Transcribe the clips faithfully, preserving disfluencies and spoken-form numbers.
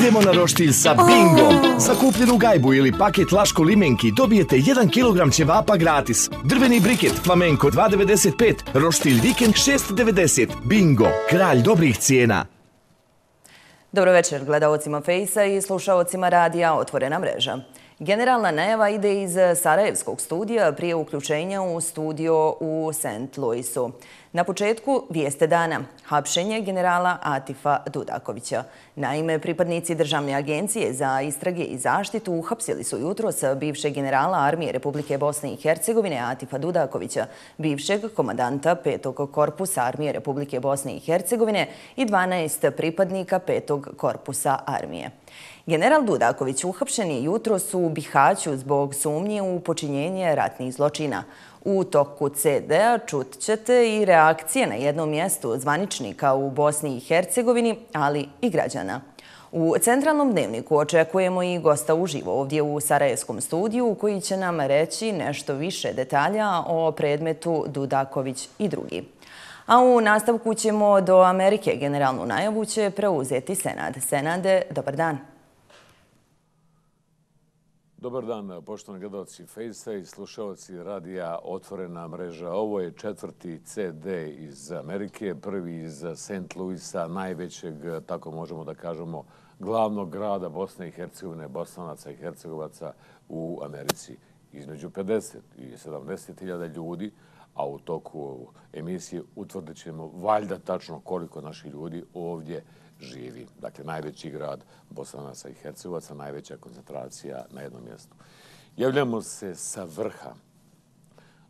Idemo na roštilj sa bingom. Za kupljenu gajbu ili paket Laško limenki dobijete jedan kilogram ćevapa gratis. Drveni briket Flamenko dva devedeset pet, roštilj vikend šest devedeset. Bingo, kralj dobrih cijena. Dobro večer gledalcima Fejsa i slušalcima radija Otvorena mreža. Generalna najava ide iz Sarajevskog studija prije uključenja u studio u Saint Louisu. Na početku vijeste dana, hapšenje generala Atifa Dudakovića. Naime, pripadnici Državne agencije za istrage i zaštitu uhapsili su jutros bivšeg generala Armije Republike Bosne i Hercegovine Atifa Dudakovića, bivšeg komandanta petog korpusa Armije Republike Bosne i Hercegovine i dvanaest pripadnika petog korpusa Armije. General Dudaković uhapšen je jutros u Bihaću zbog sumnje u počinjenje ratnih zločina. U toku ce dea čut ćete i reakcije na jednom mjestu zvaničnika u Bosni i Hercegovini, ali i građana. U centralnom dnevniku očekujemo i gosta uživo ovdje u Sarajevskom studiju koji će nam reći nešto više detalja o predmetu Dudaković i drugi. A u nastavku ćemo do Amerike. Generalnu najavu će preuzeti Senad. Senade, dobar dan. Dobar dan, poštovani gledalci Fejsa i slušalci radija Otvorena mreža. Ovo je četvrti ce de iz Amerike, prvi iz Saint Louisa, najvećeg, tako možemo da kažemo, glavnog grada Bosne i Hercegovine, Bosanaca i Hercegovaca u Americi. Između pedeset i sedamdeset hiljada ljudi, a u toku emisije utvrdit ćemo valjda tačno koliko naši ljudi ovdje živi. Dakle, najveći grad Bosanaca i Hercegovaca, najveća koncentracija na jednom mjestu. Javljamo se sa vrha.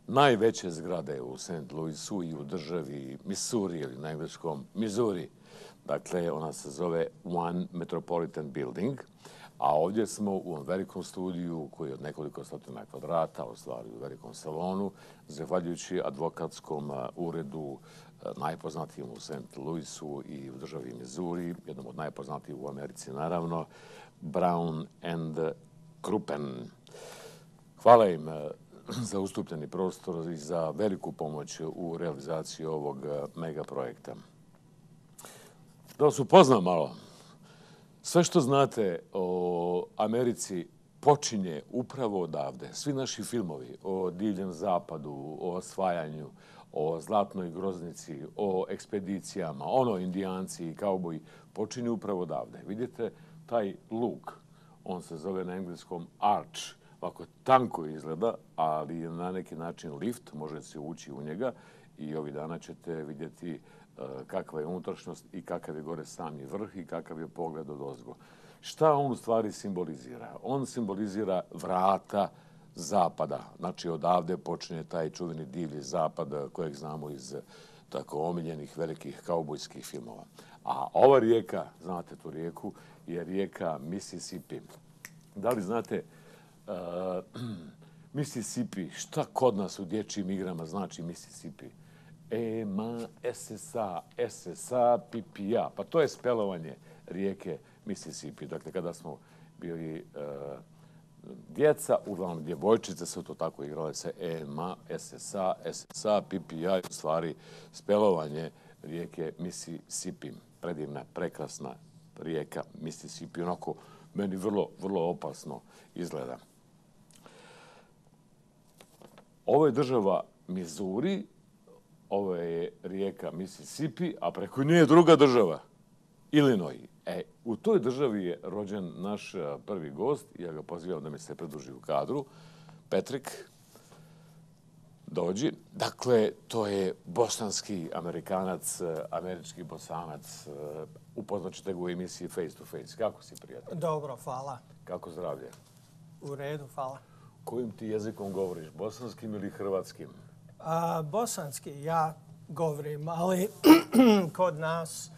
Najveće zgrade u Saint Louisu i u državi Missouri ili na engleskom Missouri. Dakle, ona se zove One Metropolitan Building. A ovdje smo u ovom velikom studiju koji je od nekoliko stotina kvadrata, u stvari u velikom salonu, zahvaljujući advokatskom uredu najpoznatijim u Saint Louisu i u državi Missouri, jednom od najpoznatijih u Americi, naravno, Brown and Crouppen. Hvala im za ustupljeni prostor i za veliku pomoć u realizaciji ovog megaprojekta. Da vas upoznam malo. Sve što znate o Americi počinje upravo odavde. Svi naši filmovi o divljem zapadu, o osvajanju, o zlatnoj groznici, o ekspedicijama, ono indijanci i kauboji, počinje upravo odavde. Vidite taj luk, on se zove na engleskom arch, ovako tanko izgleda, ali je na neki način lift, može se ući u njega i ovih dana ćete vidjeti kakva je unutrašnjost i kakav je gore sami vrh i kakav je pogled od ozgo. Šta on u stvari simbolizira? On simbolizira vrata zapada. Znači, odavde počinje taj čuveni divlji zapad kojeg znamo iz tako omiljenih velikih kaubojskih filmova. A ova rijeka, znate tu rijeku, je rijeka Mississippi. Da li znate uh, Mississippi, šta kod nas u dječjim igrama znači Mississippi? E-M-A-S-S-A-S-S-A-P-P-A. Pa to je spelovanje rijeke Mississippi. Dakle, kada smo bili djeca, uglavnom djevojčice su to tako igrale sa E-M-A-S-S-A-S-S-A-P-P-A i u stvari spelovanje rijeke Mississippi. Predivna, prekrasna rijeka Mississippi. Onako, meni vrlo, vrlo opasno izgleda. Ovo je država Missouri. Ovo je rijeka Mississippi, a preko nje je druga država, Illinois. E, u toj državi je rođen naš prvi gost. Ja ga pozivam da mi se pridruži u kadru. Patrick, dođi. Dakle, to je bosanski Amerikanac, američki Bosanac. Upoznaćete ga u emisiji Face to Face. Kako si, prijatelj? Dobro, hvala. Kako zdravlje? U redu, hvala. Kojim ti jezikom govoriš, bosanskim ili hrvatskim? Bosanski ja govorim, ali kod nas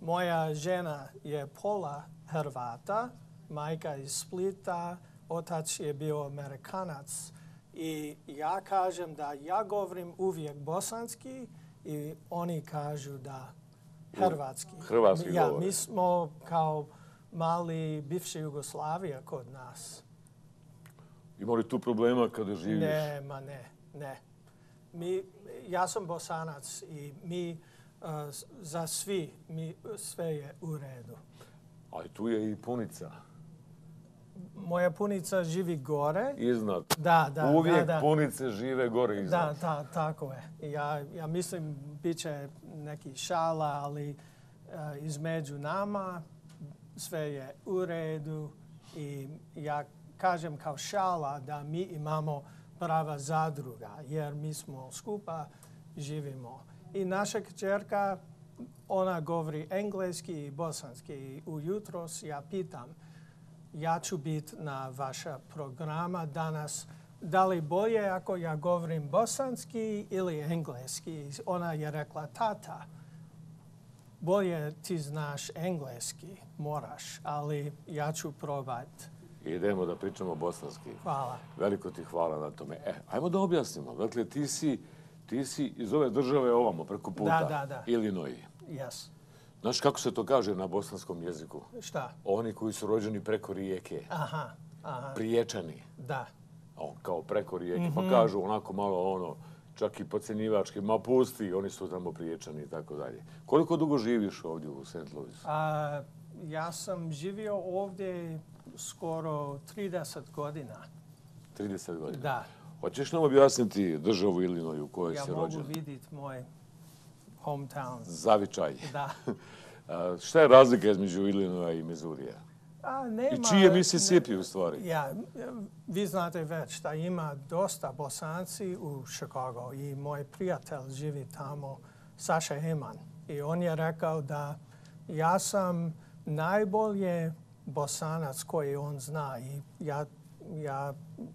moja žena je pola Hrvata, majka iz Splita, otac je bio Amerikanac. I ja kažem da ja govorim uvijek bosanski i oni kažu da hrvatski. Hrvatski govori. Mi smo kao mali bivša Jugoslavija kod nas. Ima li tu problema kada živiš? Ne, ma ne, ne. Ja sam Bosanac i mi za svi mi sve je u redu. Ali tu je i punica. Moja punica živi gore. Iznad. Da, da. Uvijek punice žive gore iznad. Da, tako je. Ja mislim, bit će neki šala, ali između nama sve je u redu i ja kažem kao šala da mi imamo prava zadruga jer mi smo skupa, živimo. I naša kćerka, ona govori engleski i bosanski i ujutro ja pitam, ja ću biti na vaša programa danas. Da li bolje ako ja govorim bosanski ili engleski? Ona je rekla, tata, bolje ti znaš engleski, moraš, ali ja ću probati. Idemo da pričamo bosanski. Hvala. Veliko ti hvala na tome. E, ajmo da objasnimo. Dakle, ti si, ti si iz ove države ovamo, preko puta. Da, da, da. Illinois. Yes. Znaš kako se to kaže na bosanskom jeziku? Šta? Oni koji su rođeni preko rijeke. Aha, aha. Priječani. Da. Kao preko rijeke. Pa kažu onako malo ono, čak i pocenjivački, ma pusti, oni su tamo priječani i tako dalje. Koliko dugo živiš ovdje u Saint Louisu? Ja sam živio ovdje skoro trideset godina. trideset godina? Da. Hoćeš nam objasniti državu Illinois u kojoj si rođen? Ja mogu vidjeti moj hometown. Zavičaj. Da. Šta je razlika između Illinois i Mizurija? I čiji je Mississippi u stvari? Ja, vi znate već da ima dosta Bosanci u Šikago i moj prijatelj živi tamo, Saša Hemon. I on je rekao da ja sam najbolje Bosanac koji on zna i ja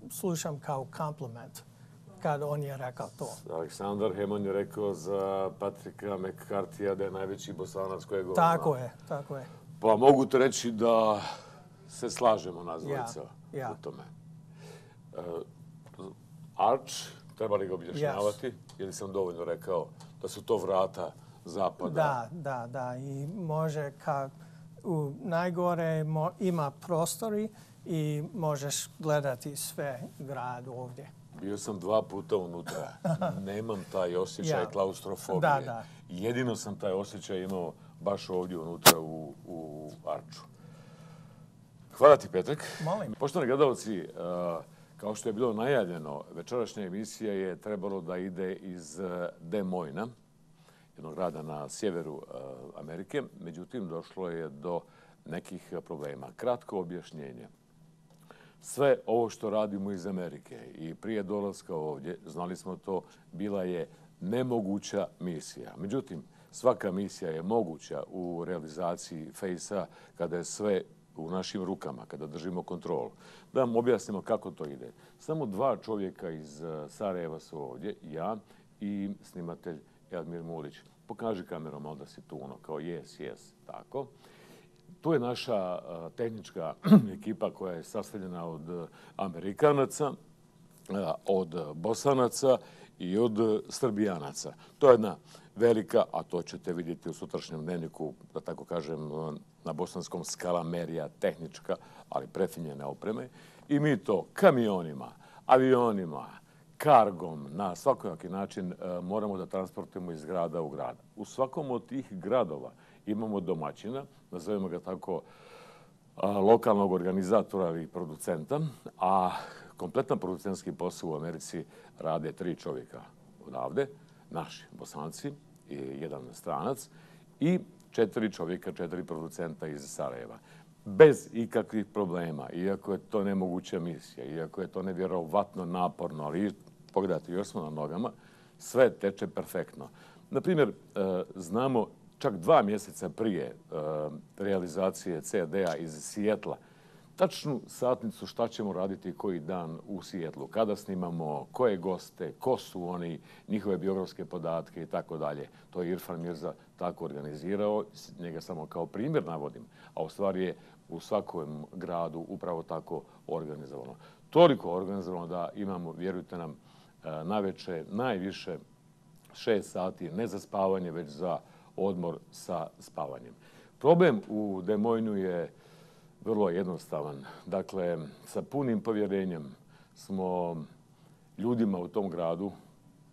slušam kao kompliment kad on je rekao to. Aleksandar Hemon je rekao za Patricka McCartija da je najveći Bosanac kojeg on zna. Tako je, tako je. Pa mogu te reći da se slažemo nas dvojica u tome. Arch, treba li ga objašnjavati? Jer sam dovoljno rekao da su to vrata zapada. Da, da, da. I može kao u najgore ima prostori i možeš gledati sve grad ovdje. Bio sam dva puta unutra. Nemam taj osjećaj klaustrofobije. Jedino sam taj osjećaj imao baš ovdje unutra u Arču. Hvala ti, Petak. Molim. Poštovani gledalci, kao što je bilo najavljeno, večerašnja emisija je trebalo da ide iz Des Moines, jednog grada na sjeveru Amerike. Međutim, došlo je do nekih problema. Kratko objašnjenje. Sve ovo što radimo iz Amerike i prije dolaska ovdje, znali smo to, bila je nemoguća misija. Međutim, svaka misija je moguća u realizaciji Fejsa kada je sve u našim rukama, kada držimo kontrolu. Da vam objasnimo kako to ide. Samo dva čovjeka iz Sarajeva su ovdje, ja i snimatelj Elmir Mulić. Pokaži kamerom, ali da si tu ono, kao jes, jes, tako. Tu je naša tehnička ekipa koja je sastavljena od Amerikanaca, od Bosanaca i od Srbijanaca. To je jedna velika, a to ćete vidjeti u sutrašnjem dnevniku, da tako kažem, na bosanskom skalamerija tehnička, ali prefinjene opreme. I mi to kamionima, avionima, kargom, na svakojaki način moramo da transportujemo iz grada u grad. U svakom od tih gradova imamo domaćina, nazovemo ga tako lokalnog organizatora ili producenta, a kompletan producentski posao u Americi rade tri čovjeka odavde, naši Bosanci i jedan stranac i četiri čovjeka, četiri producenta iz Sarajeva. Bez ikakvih problema, iako je to nemoguća misija, iako je to nevjerovatno naporno, ali pogledajte, još smo na nogama, sve teče perfektno. Naprimjer, znamo čak dva mjeseca prije realizacije C D-a iz Sijetla, tačnu satnicu šta ćemo raditi koji dan u Sijetlu, kada snimamo, koje goste, ko su oni, njihove biografske podatke i tako dalje. To je Irfan Mirza tako organizirao, njega samo kao primjer navodim, a u stvari je u svakom gradu upravo tako organizovano. Toliko organizovano da imamo, vjerujte nam, naveče najviše šest sati, ne za spavanje, već za odmor sa spavanjem. Problem u Des Moinesu je vrlo jednostavan. Dakle, sa punim povjerenjem smo ljudima u tom gradu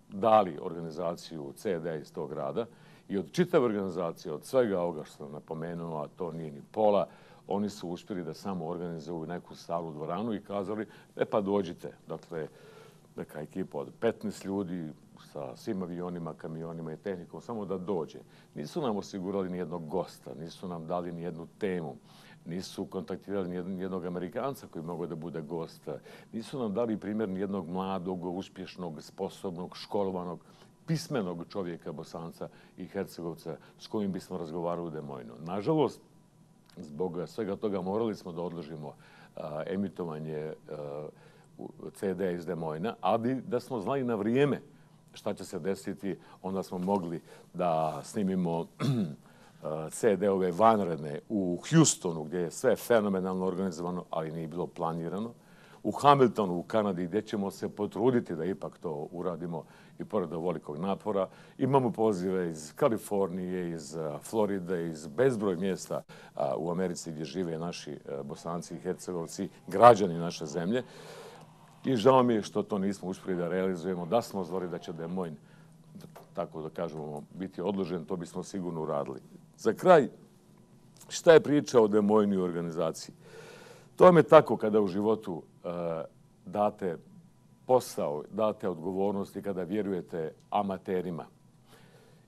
dali organizaciju C D iz tog grada I od čitave organizacije, od svega ovoga što sam napomenuo, a to nije ni pola, oni su uspjeli da samo organizuju neku staru dvoranu i kazali, e pa dođite. Dakle, neka ekipa od petnaest ljudi sa svim avionima, kamionima i tehnikom, samo da dođe. Nisu nam osigurali ni jednog gosta, nisu nam dali ni jednu temu, nisu kontaktirali ni jednog Amerikanca koji mogao da bude gost, nisu nam dali primjer ni jednog mladog, uspješnog, sposobnog, školovanog, pismenog čovjeka, Bosanca i Hercegovca s kojim bismo razgovarali u Des Moinesu. Nažalost, zbog svega toga morali smo da odložimo emitovanje ce de iz Des Moinesa, ali da smo znali na vrijeme šta će se desiti, onda smo mogli da snimimo ce de-ove vanredne u Houstonu, gdje je sve fenomenalno organizovano, ali nije bilo planirano. U Hamiltonu, u Kanadi, gdje ćemo se potruditi da ipak to uradimo i pored ovolikog napora. Imamo pozive iz Kalifornije, iz Floride, iz bezbroj mjesta u Americi gdje žive naši Bosanci i Hercegovci, građani naše zemlje. I žao mi je što to nismo uspjeli da realizujemo, da smo znali da će Des Moines, tako da kažemo, biti odložen, to bismo sigurno uradili. Za kraj, šta je priča o Des Moinesu i organizaciji? To vam je tako kada u životu date posao, date odgovornost i kada vjerujete amaterima.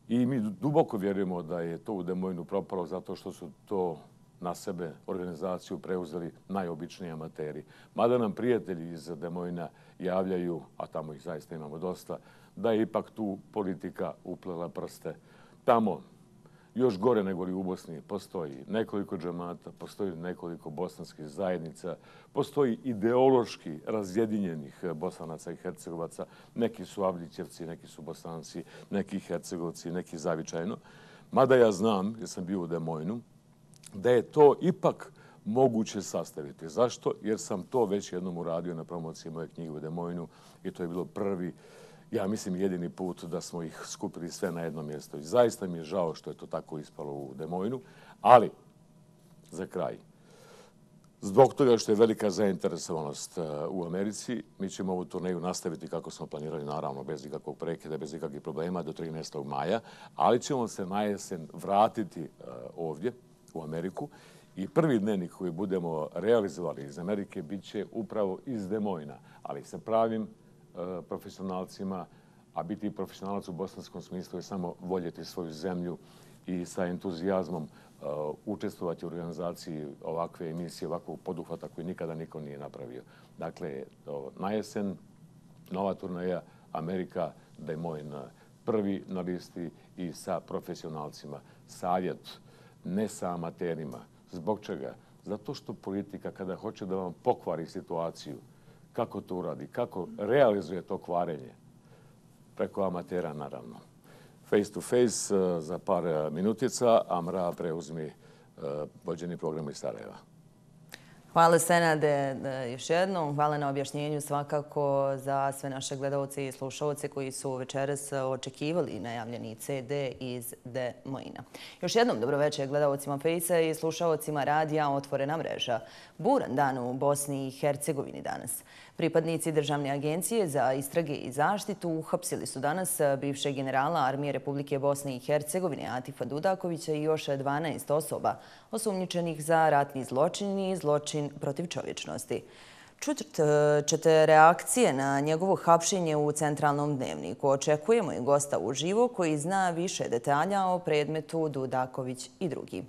I mi duboko vjerujemo da je to u Des Moinesu propalo zato što su to na sebe organizaciju preuzeli najobičniji amateri. Mada nam prijatelji iz Des Moinesa javljaju, a tamo ih zaista imamo dosta, da je ipak tu politika uplela prste. Tamo, još gore nego li u Bosni, postoji nekoliko džamata, postoji nekoliko bosanskih zajednica, postoji ideološki razjedinjenih Bosanaca i Hercegovaca. Neki su Avlićevci, neki su Bosanci, neki Hercegovci, neki zavičajno. Mada ja znam, jer sam bio u Des Moinesu, da je to ipak moguće sastaviti. Zašto? Jer sam to već jednom uradio na promociji moje knjige u Des Moinesu i to je bilo prvi, ja mislim, jedini put da smo ih skupili sve na jedno mjesto. I zaista mi je žao što je to tako ispalo u Des Moinesu, ali za kraj, zbog toga što je velika zainteresovanost u Americi, mi ćemo ovu turneju nastaviti kako smo planirali, naravno, bez ikakvog prekida, bez ikakvih problema do trinaestog maja, ali ćemo se na jesen vratiti ovdje u Ameriku i prvi dnevnik koji budemo realizovali iz Amerike bit će upravo iz Des Moinesa, ali sa pravim profesionalcima, a biti profesionalac u bosanskom smislu je samo voljeti svoju zemlju i sa entuzijazmom učestvovati u organizaciji ovakve emisije, ovakvog poduhvata koji nikada niko nije napravio. Dakle, na jesen, nova turneja, Amerika, Des Moines, prvi na listi i sa profesionalcima. Savjet, ne sa amaterima. Zbog čega? Zato što politika kada hoće da vam pokvari situaciju, kako to uradi, kako realizuje to kvarenje, preko amatera naravno. Face to face za par minutica, a Mra preuzmi vođeni program iz Sarajeva. Hvala Senade još jednom, hvala na objašnjenju svakako za sve naše gledalce i slušalce koji su večeras očekivali najavljeni ce de iz Des Moinesa. Još jednom dobro večer gledalcima Fejsa i slušalcima radija Otvorena mreža. Buran dan u Bosni i Hercegovini danas. Pripadnici Državne agencije za istrage i zaštitu uhapsili su danas bivšeg generala Armije Republike Bosne i Hercegovine Atifa Dudakovića i još dvanaest osoba osumnjičenih za ratni zločin i zločin protiv čovječnosti. Čut ćete reakcije na njegovo hapšenje u Centralnom dnevniku. Očekujemo i gosta uživo koji zna više detalja o predmetu Dudaković i drugi.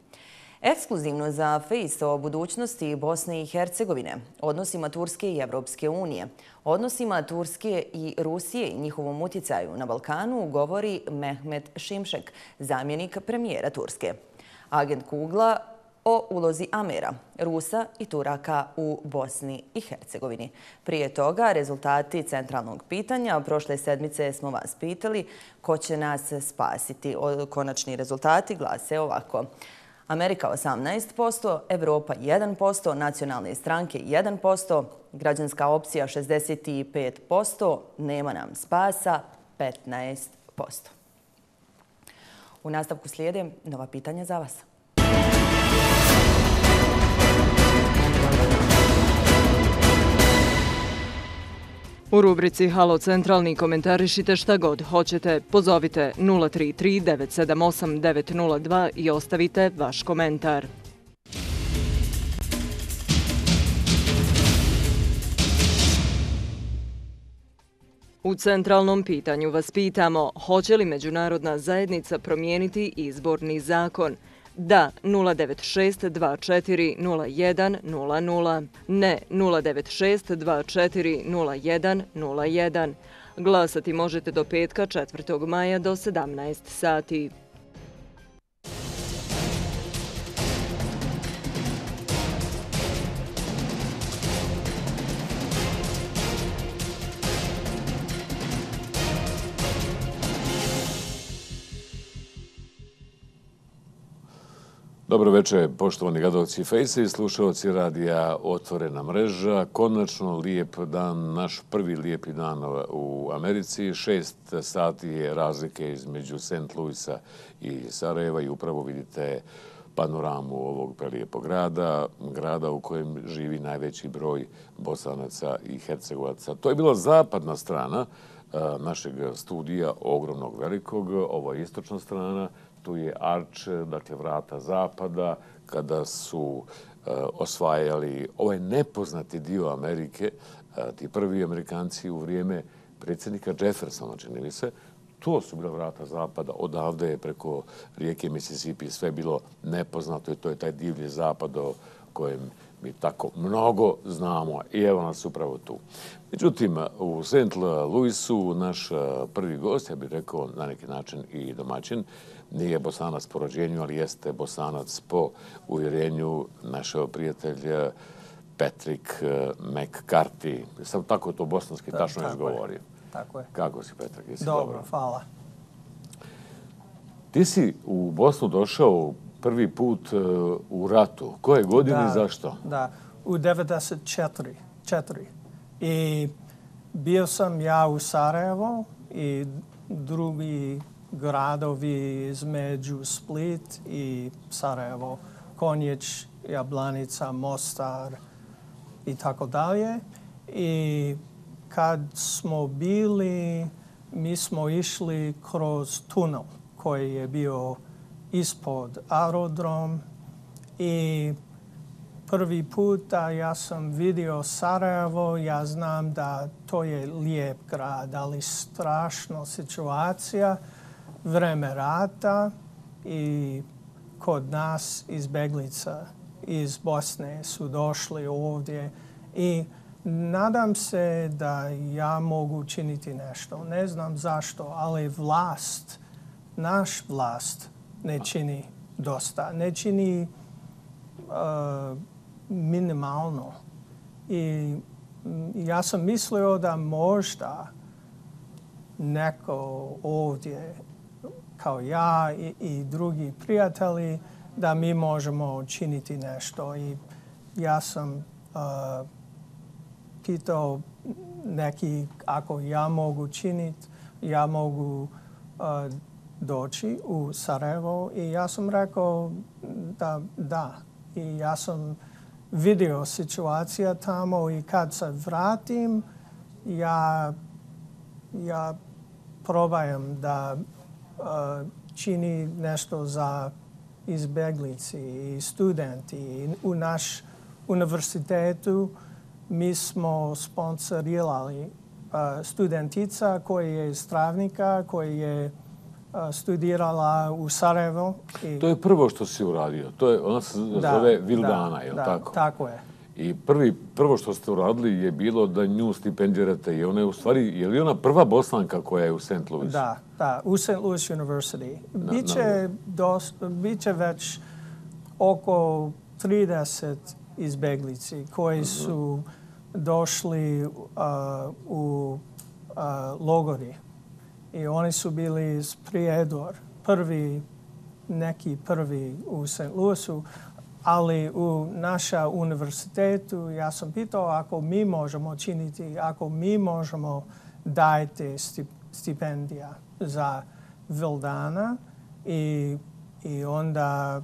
Ekskluzivno za Fejs o budućnosti Bosne i Hercegovine, odnosima Turske i Evropske unije, odnosima Turske i Rusije i njihovom uticaju na Balkanu govori Mehmet Šimšek, zamjenik premijera Turske. Agent Kugla o ulozi Amera, Rusa i Turaka u Bosni i Hercegovini. Prije toga rezultati centralnog pitanja. Prošle sedmice smo vas pitali ko će nas spasiti. Konačni rezultati glase ovako. Amerika osamnaest posto, Evropa jedan posto, nacionalne stranke jedan posto, građanska opcija šezdeset pet posto, nema nam spasa petnaest posto. U nastavku slijede nova pitanja za vas. U rubrici Halo Centralni komentarišite šta god hoćete. Pozovite nula tri tri devet sedam osam devet nula dva i ostavite vaš komentar. U centralnom pitanju vas pitamo, hoće li međunarodna zajednica promijeniti izborni zakon? Da, nula devet šest dva četiri nula jedan nula nula. Ne, nula devet šest dva četiri nula jedan nula jedan. Glasati možete do petka četvrtog maja do sedamnaest sati. Dobro večer, poštovani gledalci Fejsa i slušalci radija Otvorena mreža. Konačno lijep dan, naš prvi lijepi dan u Americi. Šest sati je razlike između Saint Louisa i Sarajeva i upravo vidite panoramu ovog prelijepog grada, grada u kojem živi najveći broj Bosanaca i Hercegovaca. To je bila zapadna strana našeg studija, ogromnog velikog, ovo je istočna strana. Tu je arč, dakle vrata zapada, kada su e, osvajali ovaj nepoznati dio Amerike, e, ti prvi Amerikanci u vrijeme predsjednika Jeffersona, čini mi se, to su bila vrata zapada. Odavde je preko rijeke Mississippi sve bilo nepoznato i to je taj divlji zapad o kojem mi tako mnogo znamo i evo nas upravo tu. Međutim, u Saint Louisu naš prvi gost, ja bih rekao na neki način i domaćin, nije Bosanac po rođenju, ali jeste Bosanac po uvjerenju našeg prijatelja Patrick McCarty. Sam tako to bosanski tačno izgovorio. Tako je. Kako si, Patrick? Jesi dobro? Dobro, hvala. Ti si u Bosnu došao prvi put u ratu. Koje godine i zašto? Da, u devedeset četiri. I bio sam ja u Sarajevu i drugi gradovi između Split i Sarajevo, Konjić, Jablanica, Mostar i tako dalje. I kad smo bili, mi smo išli kroz tunel koji je bio ispod aerodrom i prvi put da ja sam vidio Sarajevo, ja znam da to je lijep grad, ali strašna situacija, vreme rata i kod nas izbeglica iz Bosne su došli ovdje i nadam se da ja mogu učiniti nešto. Ne znam zašto, ali vlast, naš vlast ne čini dosta, ne čini uh, minimalno. I ja sam mislio da možda neko ovdje kao ja i, i drugi prijatelji, da mi možemo činiti nešto. I ja sam uh, pitao neki, ako ja mogu činiti, ja mogu uh, doći u Sarajevo. I ja sam rekao da da. I ja sam vidio situacija tamo i kad se vratim, ja, ja probajem da čini nešto za izbjeglici i studenti. U naš univerzitetu mi smo sponsorirali studentica koji je iz Travnika, koji je studirala u Sarajevo. To je prvo što si uradio. Ona se zove Vildana, je li tako? Tako je. I prvo što ste uradili je bilo da nju stipendirate. Je li ona prva Bosanka koja je u Saint Louisu? Da, da, u Saint Louis University. Biće već oko trideset izbjeglici koji su došli u logori. I oni su bili iz Prijedor, prvi, neki prvi u Saint Louisu. Ali u našem univerzitetu ja sam pitao ako mi možemo činiti, ako mi možemo dajte stipendija za Vildana i, i onda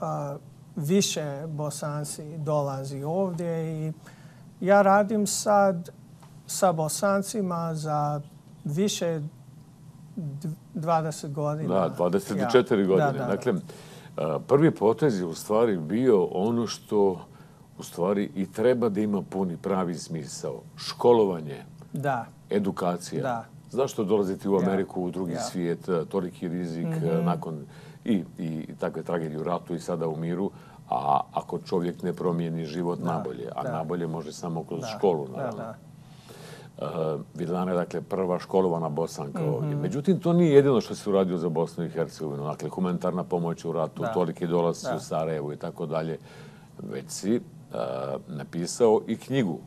a, više Bosanci dolazi ovdje. I ja radim sad sa Bosancima za više dvadeset godina. Da, dvadeset četiri godine. Dakle, prvi potez je u stvari bio ono što u stvari i treba da ima puni pravi smisao. Školovanje, edukacija. Zašto dolaziti u Ameriku, u drugi svijet, toliki rizik nakon i takve tragedije u ratu i sada u miru, a ako čovjek ne promijeni život nabolje, a nabolje može samo kroz školu, naravno. Vildana je, dakle, prva školovana Bosanka ovdje. Međutim, to nije jedino što se uradio za Bosnu i Hercegovinu. Dakle, humanitarna pomoć u ratu, toliki dolazci u Sarajevu i tako dalje. Već si napisao i knjigu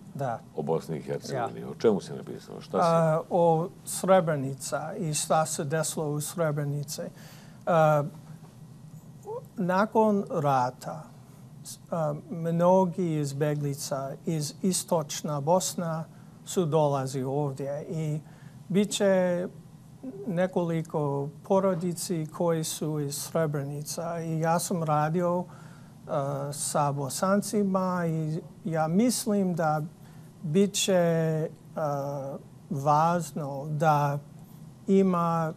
o Bosni i Hercegovini. O čemu si napisao? Šta si? O Srebrenica i šta se desilo u Srebrenici. Nakon rata, mnogi izbeglica iz istočna Bosna su dolazi ovdje i bit će nekoliko porodici koji su iz Srebrenica. I ja sam radio uh, sa Bosancima i ja mislim da bit će uh, važno da ima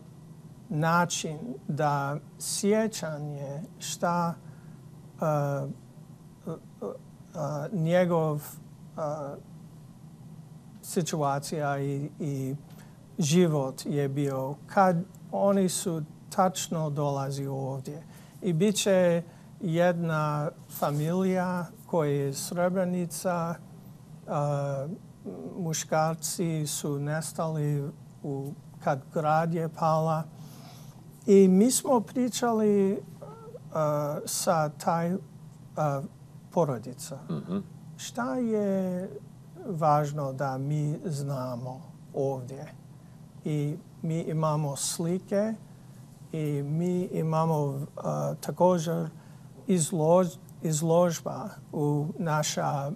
način da sjećanje šta uh, uh, uh, njegov uh, situacija i, i život je bio kad oni su tačno dolazi ovdje. I bit će jedna familija koja je iz Srebrenica, uh, muškarci su nestali u, kad grad je pala. I mi smo pričali uh, sa taj uh, porodica. Mm-hmm. Šta je važno da mi znamo ovdje i mi imamo slike i mi imamo također izložba u naša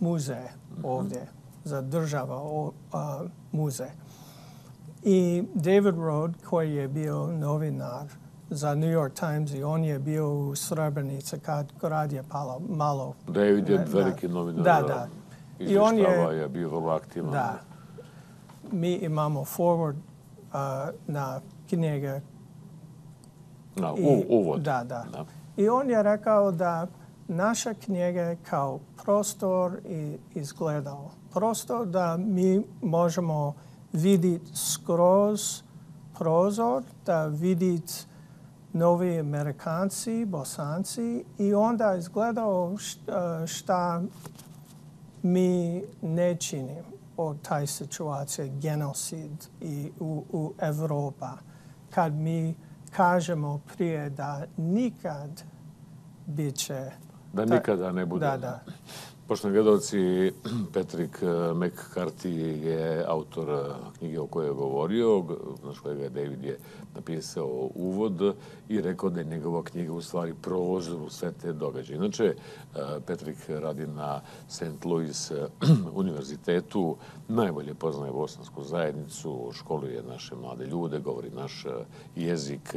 muzej ovdje, za država muzej. I David Rode, koji je bio novinar za New York Times i on je bio u Srebrenici kad grad je palo malo. David je veliki novinar. Da, da. Izvještava je bio vrlo aktivan. Da. Mi imamo forward na knjige. Na uvod. Da, da. I on je rekao da naša knjige kao prostor izgledao. Prostor da mi možemo vidjeti skroz prozor, da vidjeti novi Amerikanci, Bosanci i onda izgledao šta mi ne činim od taj situacija, genocid i u, u Evropi. Kad mi kažemo prije da nikad bit će... Da nikada ne bude. Da, da. Poštovani gledalci, Patrick McCarty je autor knjige o kojoj je govorio, naš kolega David je napisao uvod i rekao da je njegova knjiga u stvari prozor u sve te događaje. Inače, Patrick radi na Saint Louis univerzitetu, najbolje poznaje bosansku zajednicu, školuje naše mlade ljude, govori naš jezik.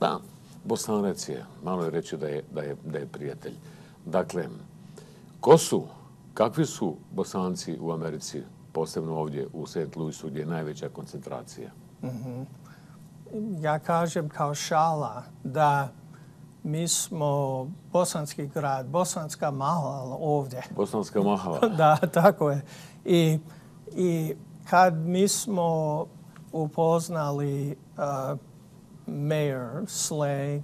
Da, Bosanac je, malo je reći da je prijatelj. Dakle, ko su, kakvi su Bosanci u Americi, posebno ovdje u Saint Louisu, gdje je najveća koncentracija? Ja kažem kao šala da mi smo bosanski grad, bosanska mahala ovdje. Bosanska mahala. Da, tako je. I kad mi smo upoznali mayor, slej,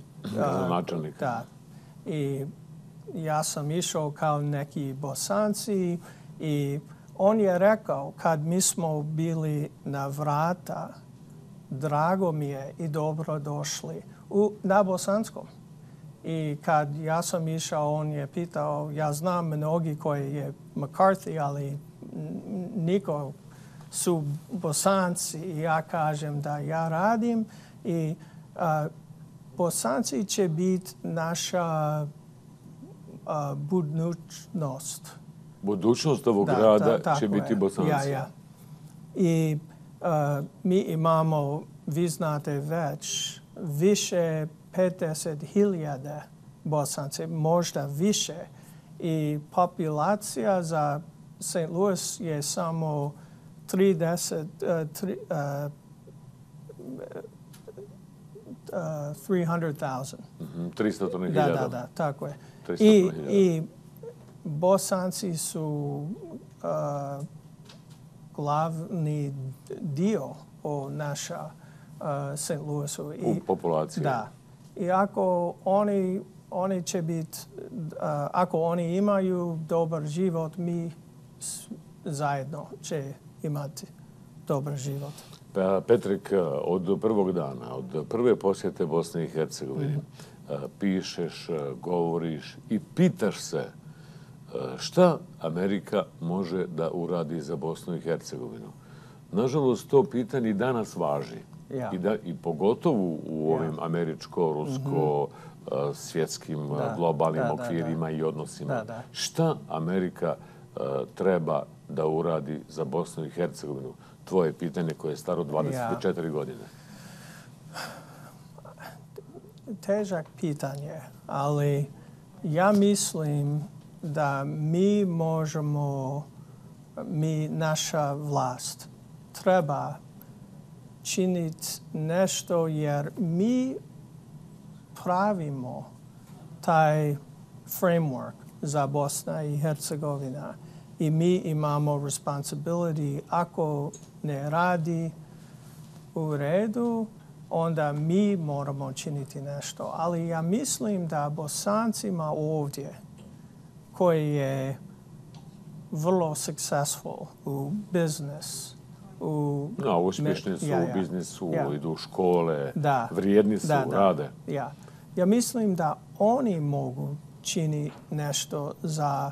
načelnika, i ja sam išao kao neki Bosanci i on je rekao kad mi smo bili na vrata, drago mi je i dobro došli na bosanskom. I kad ja sam išao, on je pitao, ja znam mnogi koji je McCarty, ali niko su Bosanci i ja kažem da ja radim i Bosanci će biti naša budućnost. Budućnost ovog grada će biti Bosanci. I mi imamo, vi znate već, više pedeset hiljada Bosanci, možda više. i populacija za Saint Louis je samo trideset, trideset hiljada. tristo hiljada. Da, da, da, tako je. I Bosanci su glavni dio naša Saint Louisova. U populaciji. Da. I ako oni... Oni će biti, ako oni imaju dobar život, mi zajedno će imati dobar život. Petrik, od prvog dana, od prve posjete Bosne i Hercegovine, pišeš, govoriš i pitaš se šta Amerika može da uradi za Bosnu i Hercegovinu. Nažalost, to pitanje i danas važi. I pogotovo u ovim američko-rusko svjetskim globalnim okvirima i odnosima. Šta Amerika treba da uradi za Bosnu i Hercegovinu? Tvoje pitanje koje je staro dvadeset četiri godine. Težak pitanje, ali ja mislim da mi možemo, mi, naša vlast, treba činiti nešto jer mi pravimo taj framework za Bosna i Hercegovina i mi imamo responsibility. Ako ne radi u redu, onda mi moramo činiti nešto. Ali ja mislim da Bosancima ovdje, koji je vrlo successful u biznesu, uspješni su u biznisu, idu u škole, vrijedni su, rade. Ja mislim da oni mogu činiti nešto za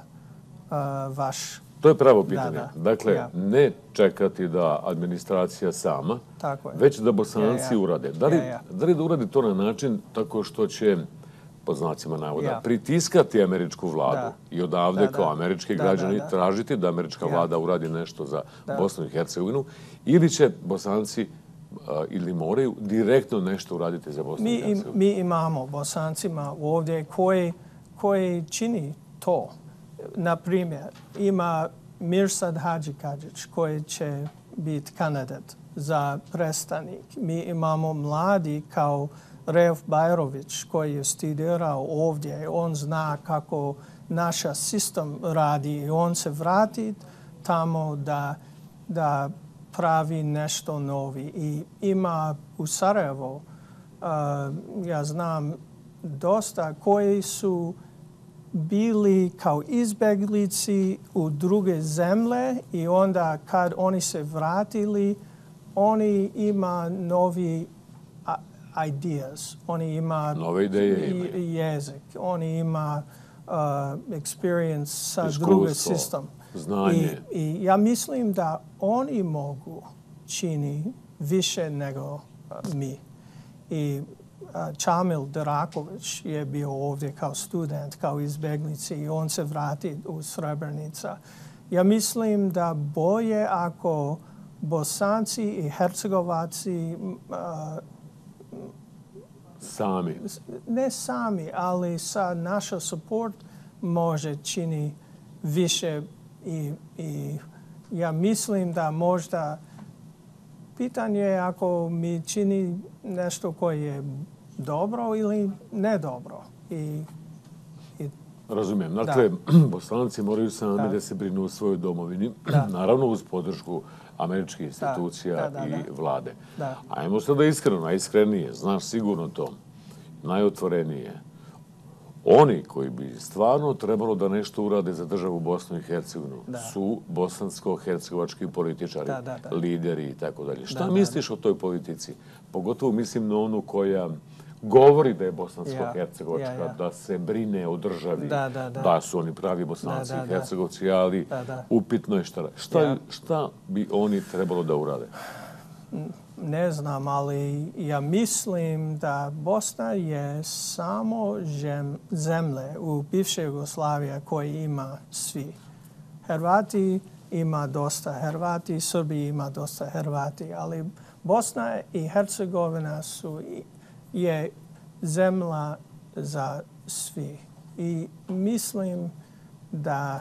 vaš... To je pravo pitanje. Dakle, ne čekati da administracija sama, već da Bosanci urade. Da li da uradi to na način tako što će, po znacima navoda, pritiskati američku vladu i odavde kao američki građani tražiti da američka vlada uradi nešto za Bosnu i Hercegovinu ili će Bosanci ili moraju direktno nešto uraditi za Bosnu i Hercegovinu? Mi imamo Bosancima ovdje koji čini to. Naprimjer, ima Mirsad Hadžikadžić koji će biti kandidat za predstavnik. Mi imamo mladi kao Reuf Bajrović koji je studirao ovdje. On zna kako naš sistem radi i on se vrati tamo da pravi nešto novi. I ima u Sarajevo, ja znam, dosta koji su bili kao izbjeglici u druge zemlje i onda kad oni se vratili, oni ima novi ideas. Oni ima jezik, oni ima experience sa drugim sistemom. I ja mislim da oni mogu čini više nego mi. I Čamil Deraković je bio ovdje kao student, kao izbjeglici i on se vrati u Srebrenica. Ja mislim da bolje ako Bosanci i Hercegovaci sami. Ne sami, ali sa našom support može čini više i ja mislim da možda pitanje je ako mi čini nešto koje je dobro ili nedobro. Razumijem. Dakle, Bosanci moraju sami da se brinu u svojoj domovini, naravno uz podršku američkih institucija i vlade. Ajmo sada iskreno, najiskrenije, znaš sigurno to, najotvorenije. Oni koji bi stvarno trebalo da nešto urade za državu Bosnu i Hercegovinu su bosansko-hercegovački političari, lideri i tako dalje. Šta misliš o toj politici? Pogotovo mislim na onu koja govori da je bosansko-hercegovačka, da se brine o državi, da su oni pravi Bosanci i Hercegovci, ali upitno je šta. Šta bi oni trebalo da urade? Ne znam, ali ja mislim da Bosna je samo zemlje u bivšoj Jugoslaviji koje ima svi. Hrvati ima dosta Hrvati, Srbi ima dosta Hrvati, ali Bosna i Hercegovina je zemlja za svi. I mislim da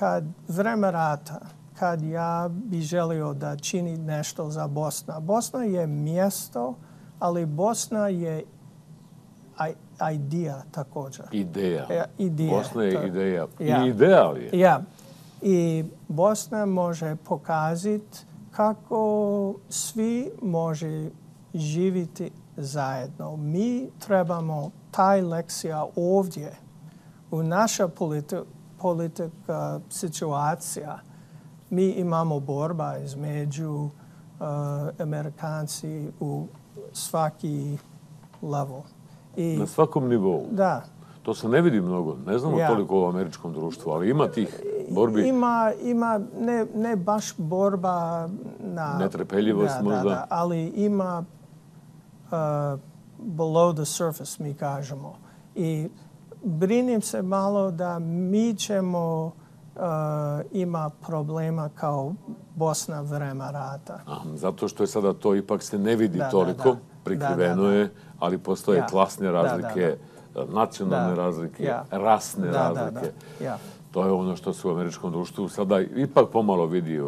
kad za vreme rata, kad ja bi želio da čini nešto za Bosnu. Bosna je mjesto, ali Bosna je ideja također. Ideja. Bosna je ideja. I ideal je. Ja. I Bosna može pokazati kako svi može živjeti zajedno. Mi trebamo taj lekcija ovdje, u naša politika situacija. Mi imamo borba između Amerikanci u svaki level. Na svakom nivou. Da. To se ne vidi mnogo. Ne znamo toliko o američkom društvu, ali ima tih borbi. Ima, ne baš borba na... Netrpeljivost možda. Ali ima below the surface, mi kažemo. I brinim se malo da mi ćemo ima problema kao Bosna vrema rata. Zato što je sada to ipak se ne vidi toliko, prikriveno je, ali postoje klasne razlike, nacionalne razlike, rasne razlike. To je ono što se u američkom društvu sada ipak pomalo vidi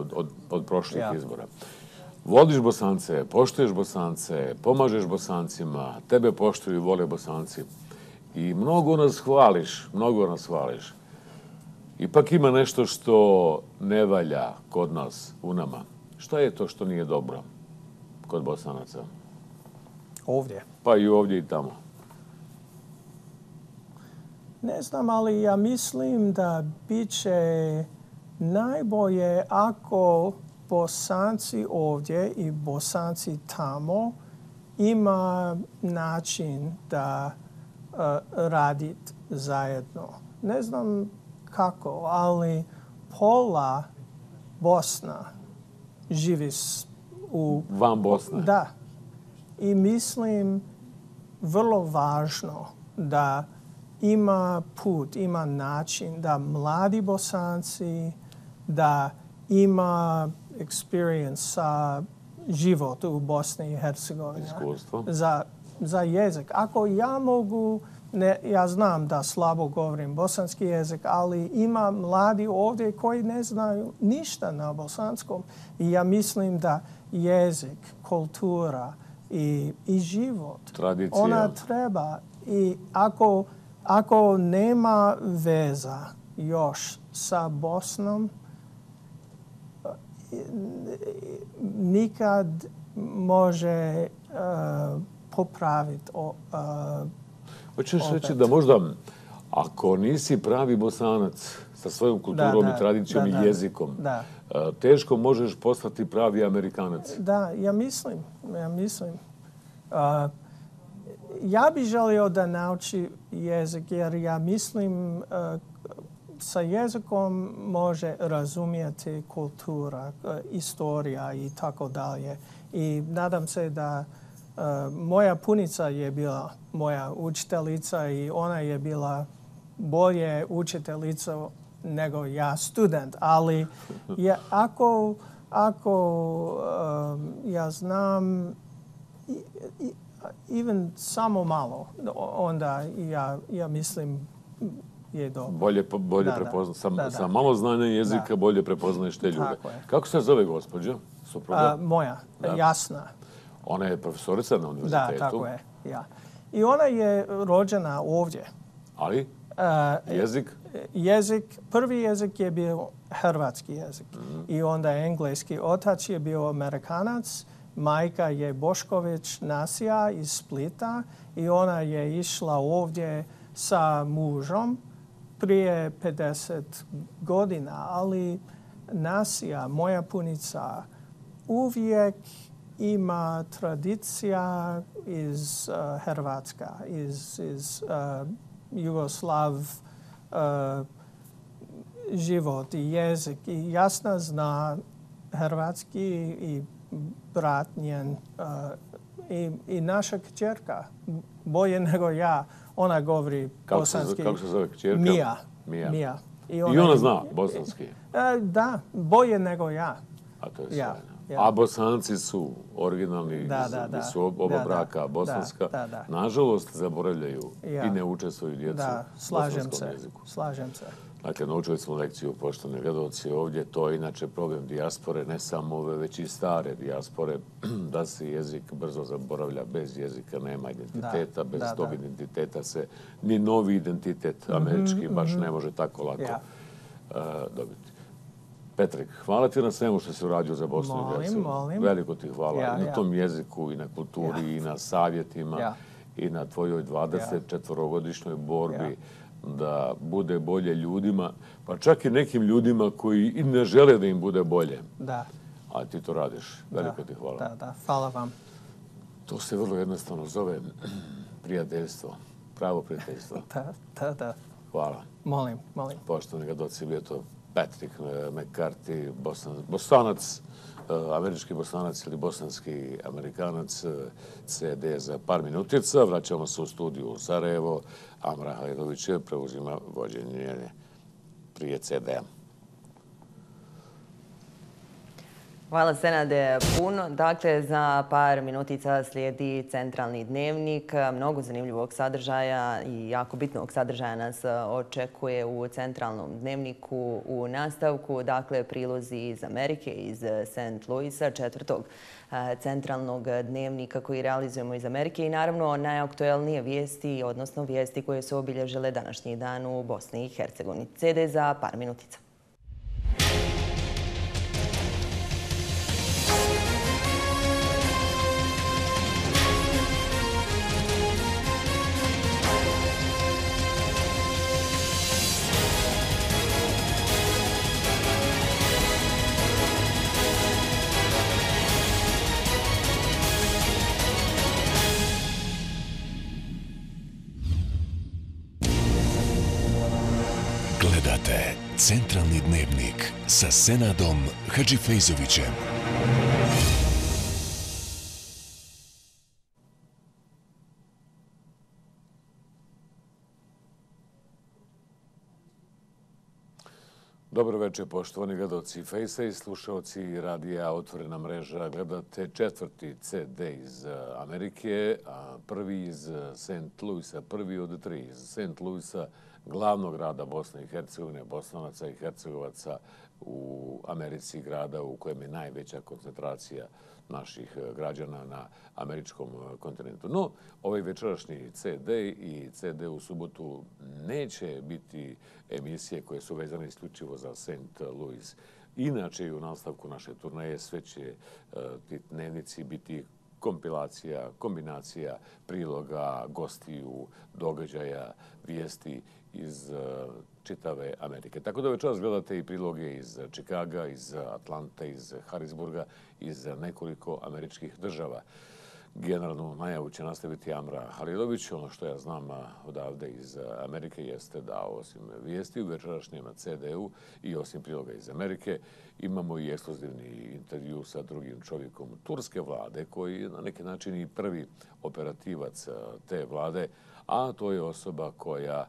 od prošlih izbora. Voliš Bosance, poštuješ Bosance, pomažeš Bosancima, tebe poštuju i vole Bosanci. I mnogo nas hvališ, mnogo nas hvališ. Ipak ima nešto što ne valja kod nas, u nama. Šta je to što nije dobro kod Bosanaca? Ovdje. Pa i ovdje i tamo. Ne znam, ali ja mislim da bit će najbolje ako Bosanci ovdje i Bosanci tamo ima način da raditi zajedno. Ne znam kako, ali pola Bosna živi u... Van Bosne. Da. I mislim vrlo važno da ima put, ima način da mladi Bosanci, da ima experience sa život u Bosni i Hercegovini. Iskustvo. Za jezik. Ako ja mogu... Ja znam da slabo govorim bosanski jezik, ali ima mladi ovdje koji ne znaju ništa na bosanskom. I ja mislim da jezik, kultura i život, ona treba. I ako nema veza još sa Bosnom, nikad može popraviti . Hoćeš reći da možda, ako nisi pravi Bosanac sa svojom kulturom i tradicijom i jezikom, teško možeš postati pravi Amerikanac? Da, ja mislim. Ja bih želio da nauči jezik, jer ja mislim sa jezikom može razumjeti kultura, istorija i tako dalje. I nadam se da... Moja punica je bila moja učiteljica i ona je bila bolje učiteljica nego ja student. Ali ako ja znam even samo malo, onda ja mislim je dobro. Sa malo znanja jezika bolje prepoznaješ te ljude. Kako se zove gospođa? Moja, Jasna. Ona je profesorica na univerzitetu. Da, tako je. I ona je rođena ovdje. Ali? Jezik? Jezik, prvi jezik je bio hrvatski jezik. I onda engleski. Otac je bio Amerikanac, majka je Bošković Nasija iz Splita i ona je išla ovdje sa mužom prije pedeset godina. Ali Nasija, moja punica, uvijek ima tradicija iz Hrvatska, iz Jugoslav život i jezik. I Jasna zna hrvatski i brat njen i naša kćerka, bolje nego ja, ona govori bosanski. Kako se zove kćerka? Mija. I ona zna bosanski? Da, bolje nego ja. A to je sjajno. A Bosanci su originalni, su oba braka bosanska. Nažalost, zaboravljaju i ne učestvuju djecu u bosanskom jeziku. Slažem se. Dakle, naučili smo lekciju, poštovani gledaoci, ovdje. To je inače problem dijaspore, ne samo ove, već i stare dijaspore, da se jezik brzo zaboravlja. Bez jezika nema identiteta, bez tog identiteta se ni novi identitet američki baš ne može tako lako dobiti. Petrik, hvala ti na svemu što si uradio za Bosnu i Hercegovinu. Molim, molim. Veliko ti hvala na tom jeziku i na kulturi i na savjetima i na tvojoj dvadesetčetvorogodišnjoj borbi da bude bolje ljudima, pa čak i nekim ljudima koji i ne žele da im bude bolje. Da. A ti to radiš. Veliko ti hvala. Da, da. Hvala vam. To se vrlo jednostavno zove prijateljstvo. Pravo prijateljstvo. Da, da, da. Hvala. Molim, molim. Poštovani gledaoci, bio to Patrick McCarty, bosanac, američki bosanac ili bosanski amerikanac, C D za par minutica. Vraćamo se u studiju u Sarajevo. Amra Hajdović je preuzima vođenje prije C D-a. Hvala, Senade, puno. Dakle, za par minutica slijedi centralni dnevnik. Mnogo zanimljivog sadržaja i jako bitnog sadržaja nas očekuje u centralnom dnevniku u nastavku. Dakle, prilozi iz Amerike, iz Saint Louisa, četvrtog centralnog dnevnika koji realizujemo iz Amerike i naravno najaktuelnije vijesti, odnosno vijesti koje su obilježile današnji dan u Bosni i Hercegovini. C D za par minutica. Centralni dnevnik sa Senadom Hadžifejzovićem. Dobro večer, poštovani gledaoci Fejsa i slušaoci radija Otvorena mreža. Gledate četvrti C D iz Amerike, a prvi iz Saint Louisa, prvi od tri iz Saint Louisa, glavnog grada Bosne i Hercegovine, Bosnovaca i Hercegovaca u Americi, grada u kojem je najveća koncentracija naših građana na američkom kontinentu. No, ovaj večerašnji C D i C D u subotu neće biti emisije koje su vezane isključivo za Saint Louis. Inače, i u nastavku naše turneje sve će ti dnevnici biti kompilacija, kombinacija priloga, gostiju, događaja, vijesti iz čitave Amerike. Tako da večeras gledate i priloge iz Čikaga, iz Atlante, iz Harrisburga, iz nekoliko američkih država. Generalnu najavu će nastaviti Amra Halilović. Ono što ja znam odavde iz Amerike jeste da osim vijesti u večerašnjem C D-u i osim priloga iz Amerike imamo i ekskluzivni intervju sa drugim čovjekom turske vlade koji je na neki način i prvi operativac te vlade, a to je osoba koja